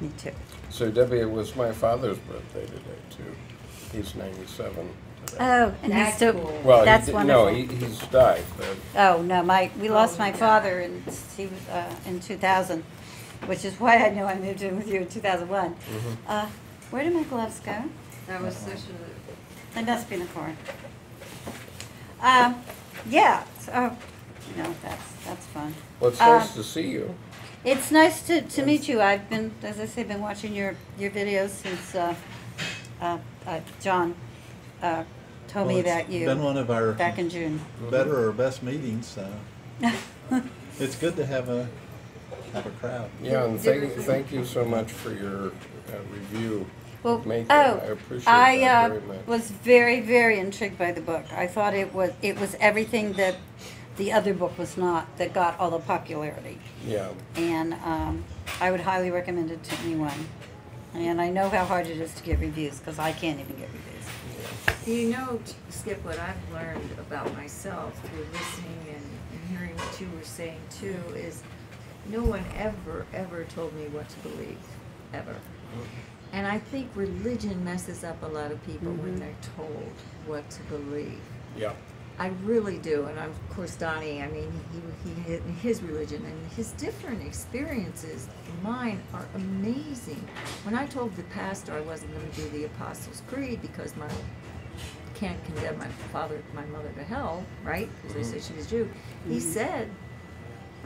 Me too. So, Debbie, it was my father's birthday today, too. He's ninety-seven. Oh, and that's he's still, cool. well, that's he did, wonderful. No, he, he's died. But. Oh, no, my, we lost my father in, he was, uh, in two thousand, which is why I know I moved in with you in two thousand one. Mm-hmm. uh, where did my gloves go? That was such a... They must be in the car. Um, yeah, so, oh, no, that's, that's fun. Well, it's uh, nice to see you. It's nice to, to meet you. I've been, as I say, been watching your, your videos since uh, uh, uh, John... Uh, Told well, me about you. It's been one of our back in June. Better or best meetings. So it's good to have a have a crowd. Yeah, and thank thank you so much for your uh, review. Well, Make oh, I appreciate I that uh, very much. was very very intrigued by the book. I thought it was it was everything that the other book was not, that got all the popularity. Yeah. And um, I would highly recommend it to anyone. And I know how hard it is to get reviews because I can't even get reviews. You know, Skip, what I've learned about myself through listening and, and hearing what you were saying, too, is no one ever, ever told me what to believe, ever. And I think religion messes up a lot of people mm-hmm. when they're told what to believe. Yeah. I really do. And, I'm, of course, Donnie, I mean, he, he his religion and his different experiences, mine, are amazing. When I told the pastor I wasn't going to do the Apostles' Creed because my... can't condemn my father, my mother to hell, right? Because mm-hmm. they said she was Jew. Mm-hmm. He said,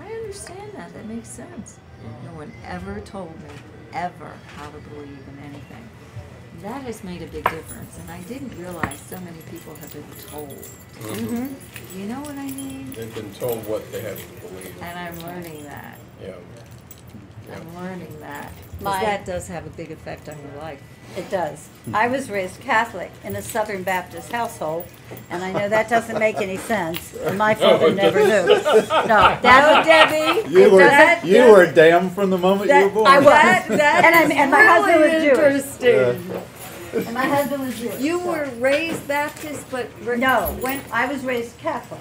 I understand that. That makes sense. Mm-hmm. No one ever told me, ever, how to believe in anything. That has made a big difference, and I didn't realize so many people have been told. Mm-hmm. You know what I mean? They've been told what they have to believe. And I'm learning that. Yeah. yeah. I'm learning that. Because that does have a big effect on your life. It does. I was raised Catholic in a Southern Baptist household, and I know that doesn't make any sense. And my father no, never knew. No, that's Debbie. You were that, you were damned from the moment that, you were born. I was, that, and, I'm, and my husband was Jewish. Interesting. Yeah. And my husband was Jewish. You so. were raised Baptist, but... No, when I was raised Catholic.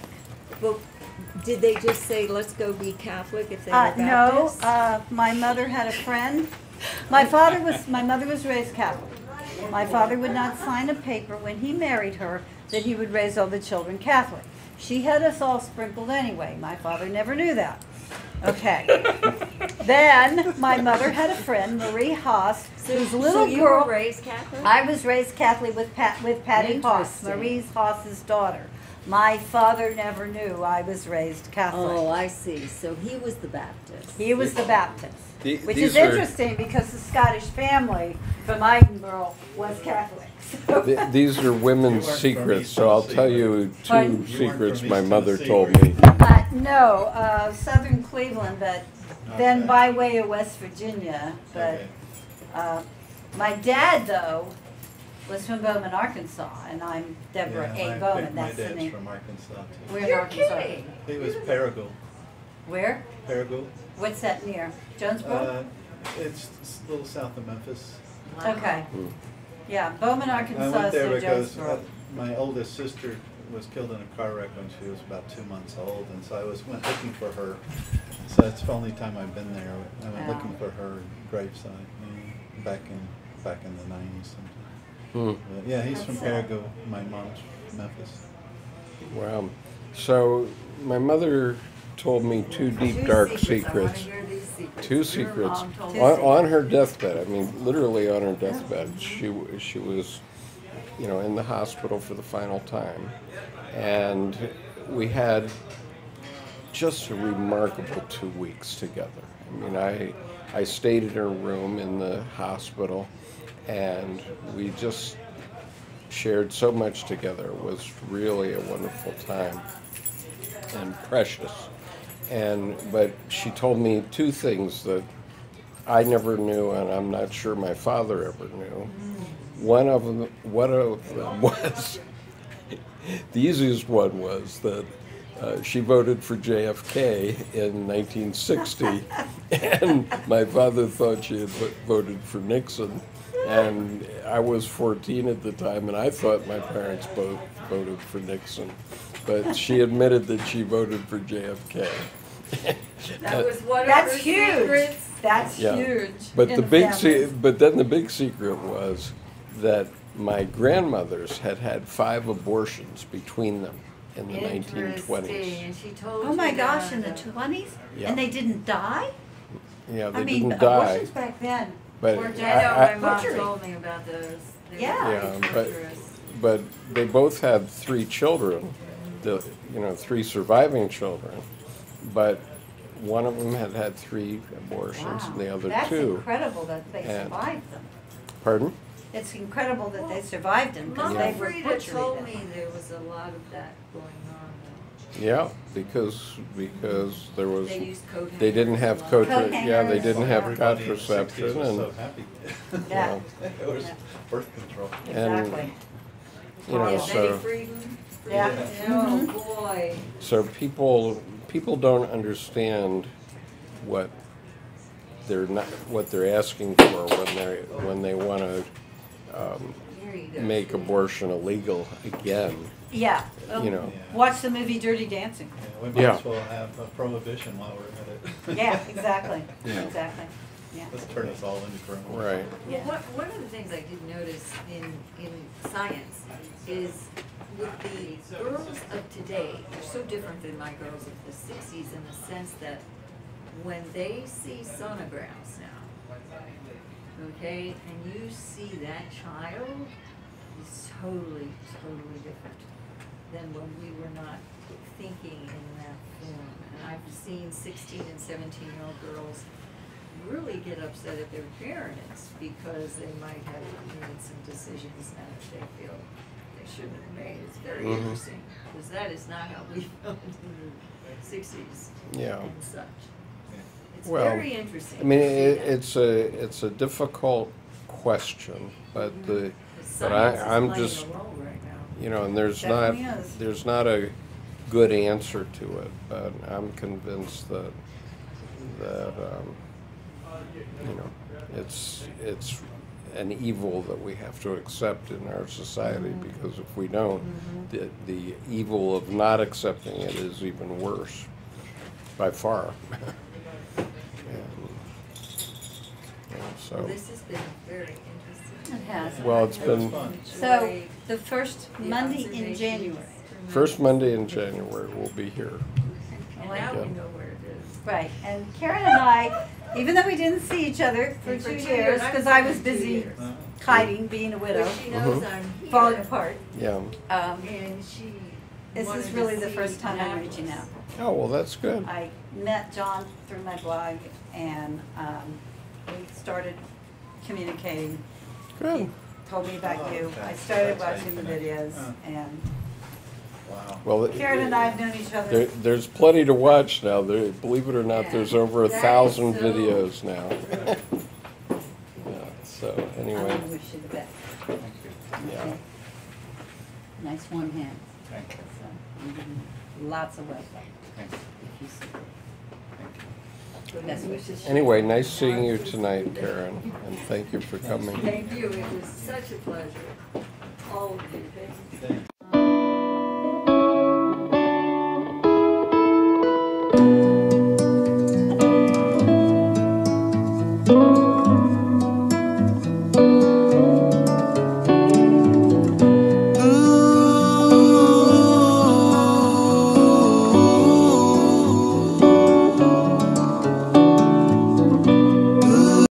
But did they just say, let's go be Catholic if they uh, were Baptist? No, uh, my mother had a friend. My father was, my mother was raised Catholic. My father would not sign a paper when he married her that he would raise all the children Catholic. She had us all sprinkled anyway. My father never knew that. Okay. Then my mother had a friend, Marie Haas, so, whose little so you girl. Were raised Catholic? I was raised Catholic with Pat, with Patty Haas, Marie Haas's daughter. My father never knew I was raised Catholic. Oh, I see. So he was the Baptist. He was the Baptist. The, which is interesting are, because the Scottish family from Edinburgh was Catholic. So. The, these are women's secrets, so I'll tell you two Pardon? secrets my mother told me. Uh, no, uh, southern Cleveland, but Not then bad. by way of West Virginia. But okay. uh, my dad, though, was from Bowman, Arkansas, and I'm Deborah yeah, A. Bowman. That's the name. From Arkansas too. Where You're Arkansas? kidding. I think it was Perrigold. Where? Perrigold. What's that near? Jonesboro? Uh, it's, it's a little south of Memphis. Wow. Okay. Mm. Yeah, Bowman, Arkansas. I went there because Jonesboro. my oldest sister was killed in a car wreck when she was about two months old, and so I was went looking for her. So that's the only time I've been there. I went wow. looking for her gravesite mm, back in back in the nineties. Hmm. Yeah, he's that's from Perrigo, my mom's Memphis. Wow. So my mother told me two deep, two dark secrets. secrets. Two secrets. On, on her deathbed, I mean, literally on her deathbed, she, she was, you know, in the hospital for the final time. And we had just a remarkable two weeks together. I mean, I, I stayed in her room in the hospital. And we just shared so much together. It was really a wonderful time and precious. And but she told me two things that I never knew, and I'm not sure my father ever knew. One of them, one of them was the easiest one was that uh, she voted for J F K in nineteen sixty, and my father thought she had voted for Nixon. And I was fourteen at the time, and I thought my parents both voted for Nixon. But she admitted that she voted for J F K. That was one That's of her huge. secrets. That's yeah. huge. But the big se but then the big secret was that my grandmothers had had five abortions between them in the nineteen twenties. And she told oh my gosh, in the twenties? Yeah. And they didn't die? Yeah, they I mean, didn't die. abortions back then. But I, I, I know my mom told me about those. They yeah, yeah but, but they both had three children, the, you know, three surviving children, but one of them had had three abortions wow. and the other That's two. That's incredible that they and, survived them. Pardon? It's incredible that well, they survived them because yeah. they were butchered. told me there was a lot of that going on. Yeah, because because there was they, they didn't have contra yeah they didn't have contraception and so happy. yeah. it was yeah. birth control and, exactly you know yeah. so yeah. yeah. oh boy so people people don't understand what they're not what they're asking for when they when they want to um, make abortion illegal again. Yeah, um, you know. Yeah. Watch the movie Dirty Dancing. Yeah, we might yeah. as well have a prohibition while we're at it. yeah, exactly. Yeah. Exactly. Yeah. Let's turn us all into criminals. Right. Yeah. Well, what, one of the things I did notice in in science is with the girls of today, they're so different than my girls of the sixties in the sense that when they see sonograms now, okay, and you see that child, it's totally, totally different than when we were not thinking in that form. And I've seen sixteen and seventeen year old girls really get upset at their parents because they might have made some decisions that they feel they shouldn't have made. It's very mm-hmm. interesting because that is not how we felt in the sixties yeah. and such. It's well, very interesting. I mean, it, it's a it's a difficult question, but mm-hmm. the but I, I'm just right now. you know, and there's not is. there's not a good answer to it, but I'm convinced that that um, you know it's it's an evil that we have to accept in our society, mm-hmm. because if we don't, mm-hmm. the, the evil of not accepting it is even worse, by far. and, and so well, this has been very interesting. It has. Well, it's been fun. So the first the Monday in January. First Monday in January, we'll be here. And now we know where it is. Right, and Karen and I, even though we didn't see each other for two years, because I was busy hiding, being a widow, she knows I'm here. Falling apart. Yeah. Um, and she this is really the first time I'm reaching out. Oh, well, that's good. I met John through my blog, and um, we started communicating. Good. He told me about oh, you. I started watching the videos, uh. and... Wow. Well, Karen and I have known each other. There, there's plenty to watch now. There, believe it or not, yeah. there's over a thousand so videos now. yeah, so anyway. I wish you the best. Thank you. Yeah. Okay. Nice warm hands. Thank you. So, I'm giving lots of love. Thank you. If you see it. Thank you. Best wishes. Anyway, nice seeing you tonight, Karen, and thank you for coming. Thank you. It was such a pleasure. All of you. Thank you.